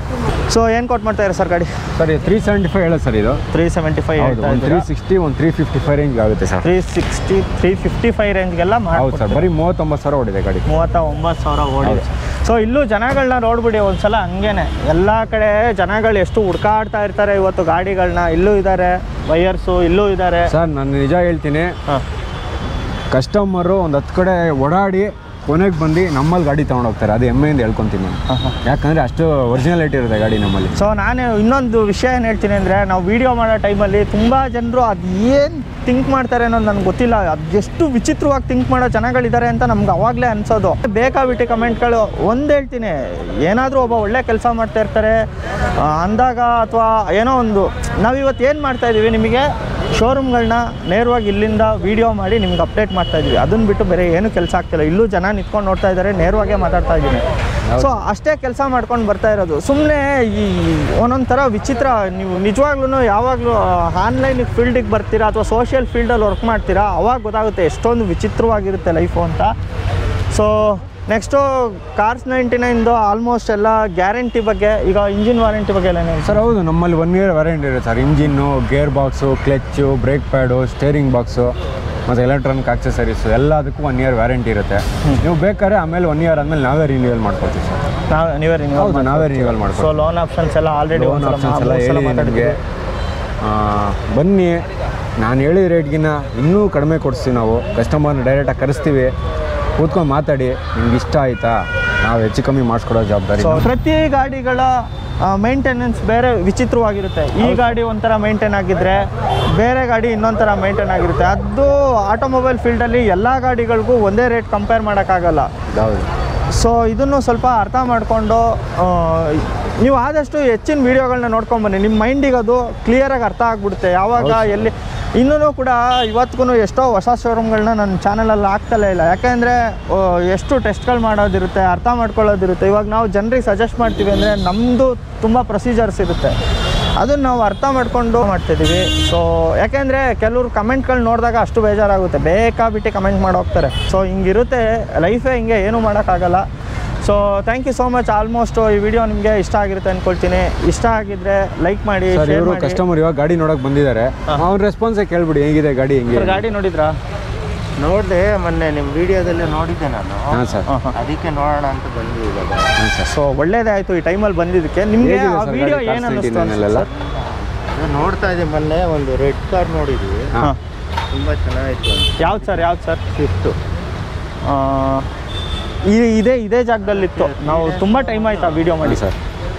ಸೊ ಏನು ಕೊಟ್ಟು ಮಾಡ್ತಾ ಇದ್ದಾರೆ ಸರ್ ಗಾಡಿ? ಸರ್ ತ್ರೀ ಸೆವೆಂಟಿ ಫೈವ್ ಹೇಳೋದು ಸರ್ ಇದು. Three seventy five three sixty ಒಂದು ತ್ರೀ ಫಿಫ್ಟಿ ಫೈವ್ ರೇಂಜ್ ಆಗುತ್ತೆ sir. Three sixty three fifty five ರೇಂಜ್ಗೆಲ್ಲ ಹೌದು ಸರ್. ಬರೀ ಮೂವತ್ತೊಂಬತ್ತು ಸಾವಿರ ಓಡಿದೆ ಗಾಡಿ, ಮೂವತ್ತ ಒಂಬತ್ತು ಸಾವಿರ ಓಡಿದೆ. ಸೊ ಇಲ್ಲೂ ಜನಗಳನ್ನ ನೋಡ್ಬಿಡಿ ಒಂದ್ಸಲ, ಹಂಗೇನೆ ಎಲ್ಲ ಕಡೆ ಜನಗಳು ಎಷ್ಟು ಹುಡ್ಕಾಡ್ತಾ ಇರ್ತಾರೆ ಇವತ್ತು ಗಾಡಿಗಳನ್ನ. ಇಲ್ಲೂ ಇದ್ದಾರೆ ವೈಯರ್ಸು, ಇಲ್ಲೂ ಇದ್ದಾರೆ ಸರ್. ನಾನು ನಿಜ ಹೇಳ್ತೀನಿ, ಕಸ್ಟಮರು ಒಂದು ಹತ್ತು ಕಡೆ ಓಡಾಡಿ ಕೊನೆಗೆ ಬಂದು ನಮ್ಮಲ್ಲಿ ಗಾಡಿ ತೊಗೊಂಡೋಗ್ತಾರೆ. ಅದು ಹೆಮ್ಮೆಯಿಂದ ಹೇಳ್ಕೊತೀನಿ, ಯಾಕಂದರೆ ಅಷ್ಟು ಒರಿಜಿನಾಲಿಟಿ ಇರುತ್ತೆ ಗಾಡಿ ನಮ್ಮಲ್ಲಿ. ಸೊ ನಾನು ಇನ್ನೊಂದು ವಿಷಯ ಏನು ಹೇಳ್ತೀನಿ ಅಂದರೆ, ನಾವು ವೀಡಿಯೋ ಮಾಡೋ ಟೈಮಲ್ಲಿ ತುಂಬ ಜನರು ಅದು ಏನು ಥಿಂಕ್ ಮಾಡ್ತಾರೆ ಅನ್ನೋದು ನನಗೆ ಗೊತ್ತಿಲ್ಲ. ಅದು ಎಷ್ಟು ವಿಚಿತ್ರವಾಗಿ ಥಿಂಕ್ ಮಾಡೋ ಜನಗಳಿದ್ದಾರೆ ಅಂತ ನಮ್ಗೆ ಅವಾಗಲೇ ಅನಿಸೋದು. ಬೇಕಾಬಿಟ್ಟು ಕಮೆಂಟ್ಗಳು ಒಂದು ಹೇಳ್ತೀನಿ, ಏನಾದರೂ ಒಬ್ಬ ಒಳ್ಳೆ ಕೆಲಸ ಮಾಡ್ತಾ ಇರ್ತಾರೆ ಅಂದಾಗ ಅಥವಾ ಏನೋ ಒಂದು. ನಾವಿವತ್ತು ಏನು ಮಾಡ್ತಾಯಿದ್ದೀವಿ, ನಿಮಗೆ ಶೋರೂಮ್ಗಳನ್ನ ನೇರವಾಗಿ ಇಲ್ಲಿಂದ ವೀಡಿಯೋ ಮಾಡಿ ನಿಮ್ಗೆ ಅಪ್ಡೇಟ್ ಮಾಡ್ತಾ ಇದ್ವಿ. ಅದನ್ನು ಬಿಟ್ಟು ಬೇರೆ ಏನೂ ಕೆಲಸ ಆಗ್ತಿಲ್ಲ. ಇಲ್ಲೂ ಜನ ನಿಂತ್ಕೊಂಡು ನೋಡ್ತಾ ಇದ್ದಾರೆ, ನೇರವಾಗೇ ಮಾತಾಡ್ತಾ ಇದ್ದೀನಿ. ಸೊ ಅಷ್ಟೇ ಕೆಲಸ ಮಾಡ್ಕೊಂಡು ಬರ್ತಾ ಇರೋದು. ಸುಮ್ಮನೆ ಈ ಒಂದೊಂದು ಥರ ವಿಚಿತ್ರ. ನೀವು ನಿಜವಾಗ್ಲೂ ಯಾವಾಗಲೂ ಆನ್ಲೈನ್ ಫೀಲ್ಡಿಗೆ ಬರ್ತೀರಾ ಅಥವಾ ಸೋಷಿಯಲ್ ಫೀಲ್ಡಲ್ಲಿ ವರ್ಕ್ ಮಾಡ್ತೀರಾ, ಅವಾಗ ಗೊತ್ತಾಗುತ್ತೆ ಎಷ್ಟೊಂದು ವಿಚಿತ್ರವಾಗಿರುತ್ತೆ ಲೈಫು ಅಂತ. ಸೊ ನೆಕ್ಸ್ಟು ಕಾರ್ಸ್ ನೈಂಟಿ ನೈನ್ದು ಆಲ್ಮೋಸ್ಟ್ ಎಲ್ಲ ಗ್ಯಾರಂಟಿ ಬಗ್ಗೆ, ಈಗ ಇಂಜಿನ್ ವಾರಂಟಿ ಬಗ್ಗೆ ಎಲ್ಲ ಏನೇನು ಸರ್? ಹೌದು, ನಮ್ಮಲ್ಲಿ ಒನ್ ಇಯರ್ ವ್ಯಾರಂಟಿ ಇರುತ್ತೆ sir. Engine, gear box, clutch, brake pad, steering box ಮತ್ತು ಎಲೆಕ್ಟ್ರಾನಿಕ್ ಆಕ್ಸೆಸರೀಸು ಎಲ್ಲದಕ್ಕೂ ಒನ್ ಇಯರ್ ವ್ಯಾರಂಟಿ ಇರುತ್ತೆ. ನೀವು ಬೇಕಾದ್ರೆ ಆಮೇಲೆ ಒನ್ ಇಯರ್ ಆದಮೇಲೆ ನಾವೇ ರಿನ್ಯೂವಲ್ ಮಾಡ್ಕೊಳ್ತೀವಿ ಸರ್. ನಾವೇ ನೀವೇ ರಿನ್ಯೂವಲ್ ನಾವೇ ರಿನ್ಯೂವಲ್ ಮಾಡ್ತೀವಿ. ಸೊ ಲೋನ್ ಆಪ್ಷನ್ಸ್ ಎಲ್ಲ ಆಲ್ರೆಡಿ ಲೋನ್ ಆಪ್ಷನ್ಸ್ ಎಲ್ಲ ಹೇಳಿ ನಿಮಗೆ. ಬನ್ನಿ, ನಾನು ಹೇಳಿದ ರೇಟ್ಗಿನ್ನ ಇನ್ನೂ ಕಡಿಮೆ ಕೊಡಿಸ್ತೀವಿ ನಾವು. ಕಸ್ಟಮರ್ನ ಡೈರೆಕ್ಟಾಗಿ ಕರೆಸ್ತೀವಿ, ಕೂತ್ಕೊಂಡು ಮಾತಾಡಿ ನಿಮ್ಗೆ ಇಷ್ಟ ಆಯಿತಾ ನಾವು ಹೆಚ್ಚು ಕಮ್ಮಿ ಮಾಡಿಸ್ಕೊಡೋ ಜವಾಬ್ದಾರಿ. ಸೊ ಪ್ರತಿ ಗಾಡಿಗಳ ಮೇಂಟೆನೆನ್ಸ್ ಬೇರೆ ವಿಚಿತ್ರವಾಗಿರುತ್ತೆ. ಈ ಗಾಡಿ ಒಂಥರ ಮೇಂಟೈನ್ ಆಗಿದ್ದರೆ ಬೇರೆ ಗಾಡಿ ಇನ್ನೊಂಥರ ಮೇಂಟೈನ್ ಆಗಿರುತ್ತೆ. ಅದು ಆಟೋಮೊಬೈಲ್ ಫೀಲ್ಡಲ್ಲಿ ಎಲ್ಲ ಗಾಡಿಗಳಿಗೂ ಒಂದೇ ರೇಟ್ ಕಂಪೇರ್ ಮಾಡೋಕ್ಕಾಗಲ್ಲ. ಹೌದು. ಸೊ ಇದನ್ನು ಸ್ವಲ್ಪ ಅರ್ಥ ಮಾಡಿಕೊಂಡು ನೀವು ಆದಷ್ಟು ಹೆಚ್ಚಿನ ವೀಡಿಯೋಗಳನ್ನ ನೋಡ್ಕೊಂಬನ್ನಿ. ನಿಮ್ಮ ಮೈಂಡಿಗೆ ಅದು ಕ್ಲಿಯರಾಗಿ ಅರ್ಥ ಆಗಿಬಿಡುತ್ತೆ ಯಾವಾಗ ಎಲ್ಲಿ. ಇನ್ನೂ ಕೂಡ ಇವತ್ತಿಗೂ ಎಷ್ಟೋ ಹೊಸ ಶೋರೂಮ್ಗಳನ್ನ ನನ್ನ ಚಾನಲಲ್ಲಿ ಆಗ್ತಲೇ ಇಲ್ಲ. ಯಾಕೆಂದರೆ ಎಷ್ಟು ಟೆಸ್ಟ್ಗಳು ಮಾಡೋದಿರುತ್ತೆ, ಅರ್ಥ ಮಾಡ್ಕೊಳ್ಳೋದಿರುತ್ತೆ. ಇವಾಗ ನಾವು ಜನರಿಗೆ ಸಜೆಸ್ಟ್ ಮಾಡ್ತೀವಿ ಅಂದರೆ ನಮ್ಮದು ತುಂಬ ಪ್ರೊಸೀಜರ್ಸ್ ಇರುತ್ತೆ, ಅದನ್ನು ನಾವು ಅರ್ಥ ಮಾಡ್ಕೊಂಡು ಮಾಡ್ತಿದ್ದೀವಿ. ಸೊ ಯಾಕೆಂದರೆ ಕೆಲವರು ಕಮೆಂಟ್ಗಳು ನೋಡಿದಾಗ ಅಷ್ಟು ಬೇಜಾರಾಗುತ್ತೆ, ಬೇಕಾಬಿಟ್ಟು ಕಮೆಂಟ್ ಮಾಡೋಗ್ತಾರೆ. ಸೊ ಹಿಂಗಿರುತ್ತೆ ಲೈಫೇ, ಹಿಂಗೆ ಏನೂ ಮಾಡೋಕ್ಕಾಗಲ್ಲ. So thank you so much. Almost ಈ ವಿಡಿಯೋ ನಿಮಗೆ ಇಷ್ಟ ಆಗಿರುತ್ತೆ ಅಂದ್ಕೊಳ್ತೀನಿ. ಇಷ್ಟ ಆಗಿದ್ರೆ ಲೈಕ್ ಮಾಡಿ. ಇವರು ಕಸ್ಟಮರ್ ಇವಾಗ ಗಾಡಿ ನೋಡೋಕೆ ಬಂದಿದ್ದಾರೆ, ಅವ್ರ ರೆಸ್ಪಾನ್ಸ್ ಕೇಳ್ಬಿಡಿ ಹೇಗಿದೆ ಗಾಡಿ, ಹೆಂಗೆ ಗಾಡಿ ನೋಡಿದ್ರಾ? ನೋಡಿದೆ, ಮೊನ್ನೆ ನಿಮ್ಮ ವಿಡಿಯೋದಲ್ಲೇ ನೋಡಿದ್ದೆ ನಾನು. ಹಾಂ ಸರ್, ಅದಕ್ಕೆ ನೋಡೋಣ ಅಂತ ಬಂದಿದ್ದೆ. ಸೊ ಒಳ್ಳೇದೇ ಆಯಿತು ಈ ಟೈಮಲ್ಲಿ ಬಂದಿದ್ದಕ್ಕೆ. ನಿಮಗೆ ಆ ವಿಡಿಯೋ ಏನು ಅನ್ನಿಸ್ತು? ನೋಡ್ತಾ ಇದ್ದೆ, ಮೊನ್ನೆ ಒಂದು ರೆಡ್ ಕಾರ್ ನೋಡಿದ್ವಿ, ತುಂಬ ಚೆನ್ನಾಗಿತ್ತು. ಯಾವ್ದು ಸರ್? ಯಾವ್ದು ಸರ್? ಸ್ವಿಫ್ಟು. ಈ ಇದೇ ಇದೇ ಜಾಗದಲ್ಲಿತ್ತು. ನಾವು ತುಂಬ ಟೈಮ್ ಆಯಿತು ಆ ವಿಡಿಯೋ ಮಾಡಿ ಸರ್.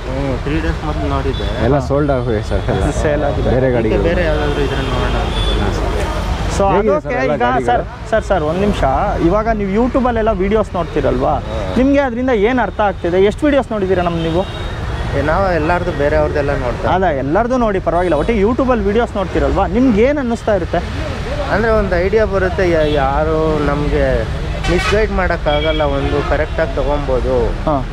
ಹ್ಞೂ, ತ್ರೀ ಡೇಸ್ ಮೊದಲು ನೋಡಿದ್ದೆ, ಎಲ್ಲ ಸೋಲ್ಡ್ ಆಗಿದೆ ಸರ್, ಸೇಲ್ ಆಗಿದೆ. ಬೇರೆ ಗಾಡಿ ಬೇರೆ ಯಾವುದಾದ್ರೂ ಇದ್ರೆ ನೋಡೋಣ. ಸೊ ಅದಕ್ಕೆ ಈಗ ಸರ್ ಸರ್ ಸರ್ ಒಂದು ನಿಮಿಷ. ಇವಾಗ ನೀವು ಯೂಟ್ಯೂಬಲ್ಲೆಲ್ಲ ವೀಡಿಯೋಸ್ ನೋಡ್ತೀರಲ್ವಾ, ನಿಮಗೆ ಅದರಿಂದ ಏನು ಅರ್ಥ ಆಗ್ತಿದೆ? ಎಷ್ಟು ವೀಡಿಯೋಸ್ ನೋಡಿದ್ದೀರಾ ನಮ್ಮ ನೀವು? ನಾವು ಎಲ್ಲರದು ಬೇರೆ ಅವ್ರದ್ದೆಲ್ಲ ನೋಡ್ತೀವಿ. ಅಲ್ಲ, ಎಲ್ಲರದು ನೋಡಿ ಪರವಾಗಿಲ್ಲ, ಒಟ್ಟಿಗೆ ಯೂಟ್ಯೂಬಲ್ಲಿ ವೀಡಿಯೋಸ್ ನೋಡ್ತೀರಲ್ವಾ, ನಿಮ್ಗೆ ಏನು ಅನ್ನಿಸ್ತಾ ಇರುತ್ತೆ? ಅಂದರೆ ಒಂದು ಐಡಿಯಾ ಬರುತ್ತೆ, ಯಾರು ನಮಗೆ ಮಿಸ್ಗೈಡ್ ಮಾಡೋಕ್ಕಾಗಲ್ಲ, ಒಂದು ಕರೆಕ್ಟಾಗಿ ತೊಗೊಬೋದು,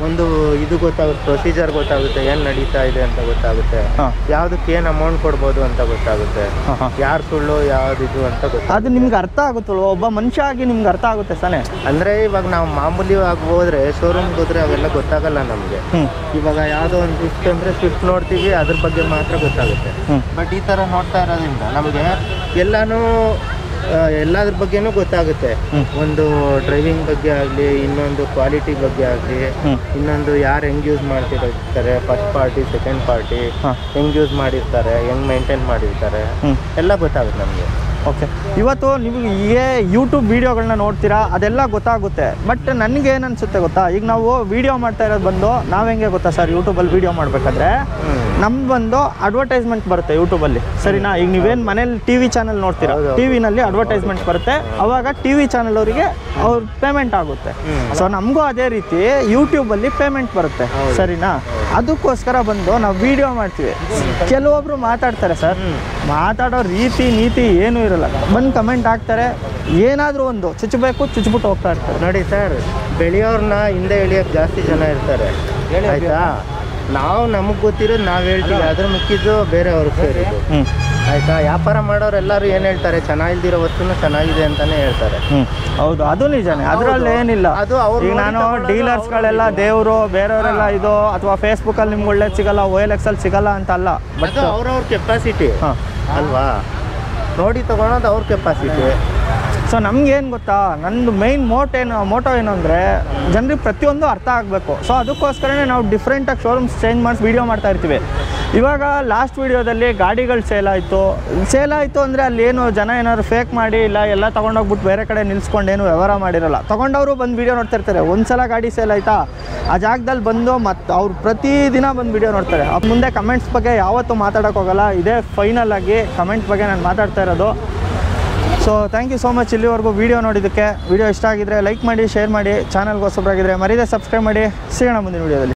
ಒಂದು ಇದು ಗೊತ್ತಾಗುತ್ತೆ, ಪ್ರೊಸೀಜರ್ ಗೊತ್ತಾಗುತ್ತೆ, ಏನು ನಡೀತಾ ಇದೆ ಅಂತ ಗೊತ್ತಾಗುತ್ತೆ, ಯಾವುದಕ್ಕೆ ಏನು ಅಮೌಂಟ್ ಕೊಡ್ಬೋದು ಅಂತ ಗೊತ್ತಾಗುತ್ತೆ, ಯಾರು ಸುಳ್ಳು ಯಾವುದಿದು ಅಂತ ಗೊತ್ತಾಗುತ್ತೆ. ಅದು ನಿಮ್ಗೆ ಅರ್ಥ ಆಗುತ್ತಲ್ವ, ಒಬ್ಬ ಮನುಷ್ಯ ಆಗಿ ನಿಮ್ಗೆ ಅರ್ಥ ಆಗುತ್ತೆ ತಾನೆ. ಅಂದರೆ ಇವಾಗ ನಾವು ಮಾಮೂಲಿ ಆಗಿ ಹೋದರೆ, ಶೋರೂಮ್ಗೆ ಹೋದರೆ ಅವೆಲ್ಲ ಗೊತ್ತಾಗಲ್ಲ ನಮಗೆ. ಇವಾಗ ಯಾವುದೋ ಒಂದು ಸ್ವಿಫ್ಟ್ ಅಂದರೆ ಸ್ವಿಫ್ಟ್ ನೋಡ್ತೀವಿ, ಅದ್ರ ಬಗ್ಗೆ ಮಾತ್ರ ಗೊತ್ತಾಗುತ್ತೆ. ಬಟ್ ಈ ಥರ ನೋಡ್ತಾ ಇರೋದ್ರಿಂದ ನಮಗೆ ಎಲ್ಲನೂ ಎಲ್ಲದ್ರ ಬಗ್ಗೆನೂ ಗೊತ್ತಾಗುತ್ತೆ. ಒಂದು ಡ್ರೈವಿಂಗ್ ಬಗ್ಗೆ ಆಗಲಿ, ಇನ್ನೊಂದು ಕ್ವಾಲಿಟಿ ಬಗ್ಗೆ ಆಗಲಿ, ಇನ್ನೊಂದು ಯಾರು ಹೆಂಗೆ ಯೂಸ್ ಮಾಡ್ತಿರ್ತಾರೆ, ಫಸ್ಟ್ ಪಾರ್ಟಿ ಸೆಕೆಂಡ್ ಪಾರ್ಟಿ ಹೆಂಗೆ ಯೂಸ್ ಮಾಡಿರ್ತಾರೆ, ಹೆಂಗೆ ಮೇಂಟೈನ್ ಮಾಡಿರ್ತಾರೆ, ಎಲ್ಲ ಗೊತ್ತಾಗುತ್ತೆ ನಮಗೆ. ಓಕೆ, ಇವತ್ತು ನಿಮಗೆ ಯೂಟ್ಯೂಬ್ ವೀಡಿಯೋಗಳನ್ನ ನೋಡ್ತೀರಾ, ಅದೆಲ್ಲ ಗೊತ್ತಾಗುತ್ತೆ. ಬಟ್ ನನಗೆ ಏನು ಅನಿಸುತ್ತೆ ಗೊತ್ತಾ, ಈಗ ನಾವು ವೀಡಿಯೋ ಮಾಡ್ತಾ ಇರೋದು ಬಂದು ನಾವು ಹೆಂಗೆ ಗೊತ್ತಾ ಸರ್, ಯೂಟ್ಯೂಬಲ್ಲಿ ವೀಡಿಯೋ ಮಾಡಬೇಕಾದ್ರೆ ನಮ್ಗೆ ಬಂದು ಅಡ್ವರ್ಟೈಸ್ಮೆಂಟ್ ಬರುತ್ತೆ ಯೂಟ್ಯೂಬಲ್ಲಿ, ಸರಿನಾ? ಈಗ ನೀವೇನು ಮನೇಲಿ ಟಿ ವಿ ಚಾನಲ್ ನೋಡ್ತೀರಾ, ಟಿ ವಿನಲ್ಲಿ ಅಡ್ವರ್ಟೈಸ್ಮೆಂಟ್ ಬರುತ್ತೆ, ಅವಾಗ ಟಿ ವಿ ಚಾನಲ್ ಅವರಿಗೆ ಅವ್ರ ಪೇಮೆಂಟ್ ಆಗುತ್ತೆ. ಸೊ ನಮಗೂ ಅದೇ ರೀತಿ ಯೂಟ್ಯೂಬಲ್ಲಿ ಪೇಮೆಂಟ್ ಬರುತ್ತೆ, ಸರಿನಾ? ಅದಕ್ಕೋಸ್ಕರ ಬಂದು ನಾವು ವೀಡಿಯೋ ಮಾಡ್ತೀವಿ. ಕೆಲವೊಬ್ಬರು ಮಾತಾಡ್ತಾರೆ ಸರ್, ಮಾತಾಡೋ ರೀತಿ ನೀತಿ ಏನೂ ಇರಲ್ಲ, ಬಂದು ಕಮೆಂಟ್ ಹಾಕ್ತಾರೆ, ಏನಾದರೂ ಒಂದು ಚುಚ್ಚಬೇಕು, ಚುಚ್ಚಿಬಿಟ್ಟು ಹೋಗ್ತಾ ಇರ್ತಾರೆ. ನೋಡಿ ಸರ್, ಬೆಳೆಯೋರನ್ನ ಹಿಂದೆ ಎಳಿಯೋಕ್ಕೆ ಜಾಸ್ತಿ ಜನ ಇರ್ತಾರೆ, ಆಯಿತಾ? ನಾವು ನಮಗೆ ಗೊತ್ತಿರೋದು ನಾವು ಹೇಳ್ತೀವಿ, ಅದ್ರ ಮುಖ್ಯದ್ದು ಬೇರೆ ಅವ್ರಿಗೆ ಸೇರಿದ್ದು, ಆಯಿತಾ? ವ್ಯಾಪಾರ ಮಾಡೋರು ಎಲ್ಲರೂ ಏನು ಹೇಳ್ತಾರೆ, ಚೆನ್ನಾಗಿಲ್ದಿರೋ ವಸ್ತುನೂ ಚೆನ್ನಾಗಿದೆ ಅಂತಲೇ ಹೇಳ್ತಾರೆ. ಹೌದು, ಅದು ನಿಜನೇ, ಅದರಲ್ಲಿ ಏನಿಲ್ಲ. ಅದು ಅವ್ರು ನಾನು ಡೀಲರ್ಸ್ಗಳೆಲ್ಲ ದೇವರು, ಬೇರೆಯವರೆಲ್ಲ ಇದು, ಅಥವಾ ಫೇಸ್ಬುಕ್ಕಲ್ಲಿ ನಿಮ್ಗೆ ಒಳ್ಳೇದು ಸಿಗೋಲ್ಲ, ಓ ಎಲ್ ಎಕ್ಸ್ ಅಲ್ಲಿ ಸಿಗೋಲ್ಲ ಅಂತಲ್ಲ, ಬಟ್ ಅವ್ರವ್ರ ಕೆಪಾಸಿಟಿ ಅಲ್ವಾ, ನೋಡಿ ತೊಗೊಳೋದು ಅವ್ರ ಕೆಪಾಸಿಟಿ. ಸೊ ನಮ್ಗೇನು ಗೊತ್ತಾ, ನನ್ನದು ಮೇಯ್ನ್ ಮೋಟ್ ಏನು ಮೋಟೋ ಏನು ಅಂದರೆ ಜನರಿಗೆ ಪ್ರತಿಯೊಂದು ಅರ್ಥ ಆಗಬೇಕು. ಸೊ ಅದಕ್ಕೋಸ್ಕರನೇ ನಾವು ಡಿಫ್ರೆಂಟಾಗಿ ಶೋರೂಮ್ಸ್ ಚೇಂಜ್ ಮಾಡಿಸಿ ವೀಡಿಯೋ ಮಾಡ್ತಾ ಇರ್ತೀವಿ. ಇವಾಗ ಲಾಸ್ಟ್ ವೀಡಿಯೋದಲ್ಲಿ ಗಾಡಿಗಳು ಸೇಲ್ ಆಯಿತು, ಸೇಲ್ ಆಯಿತು ಅಂದರೆ ಅಲ್ಲಿ ಏನು ಜನ ಏನಾದ್ರು ಫೇಕ್ ಮಾಡಿ ಇಲ್ಲ ಎಲ್ಲ ತೊಗೊಂಡೋಗ್ಬಿಟ್ಟು ಬೇರೆ ಕಡೆ ನಿಲ್ಸ್ಕೊಂಡೇನು ವ್ಯವಹಾರ ಮಾಡಿರಲ್ಲ. ತೊಗೊಂಡವರು ಬಂದು ವೀಡಿಯೋ ನೋಡ್ತಿರ್ತಾರೆ, ಒಂದು ಸಲ ಗಾಡಿ ಸೇಲ್ ಆಯಿತಾ, ಆ ಜಾಗದಲ್ಲಿ ಬಂದು ಮತ್ತು ಅವ್ರು ಪ್ರತಿದಿನ ಬಂದು ವೀಡಿಯೋ ನೋಡ್ತಾರೆ. ಅದು ಮುಂದೆ ಕಮೆಂಟ್ಸ್ ಬಗ್ಗೆ ಯಾವತ್ತೂ ಮಾತಾಡೋಕ್ಕೋಗಲ್ಲ, ಇದೇ ಫೈನಲ್ ಆಗಿ ಕಮೆಂಟ್ ಬಗ್ಗೆ ನಾನು ಮಾತಾಡ್ತಾ ಇರೋದು. So thank you so much ಇಲ್ಲಿವರೆಗೂ ವೀಡಿಯೋ ನೋಡಿದ್ದಕ್ಕೆ. ವೀಡಿಯೋ ಇಷ್ಟ ಆಗಿದ್ದರೆ ಲೈಕ್ ಮಾಡಿ, ಶೇರ್ ಮಾಡಿ, ಚಾನಲ್ಗೆ ಹೊಸಬರಾಗಿದ್ದರೆ ಮರೀದೆ ಸಬ್ಸ್ಕ್ರೈಬ್ ಮಾಡಿ. ಸಿಗೋಣ ಮುಂದಿನ ವೀಡಿಯೋದಲ್ಲಿ.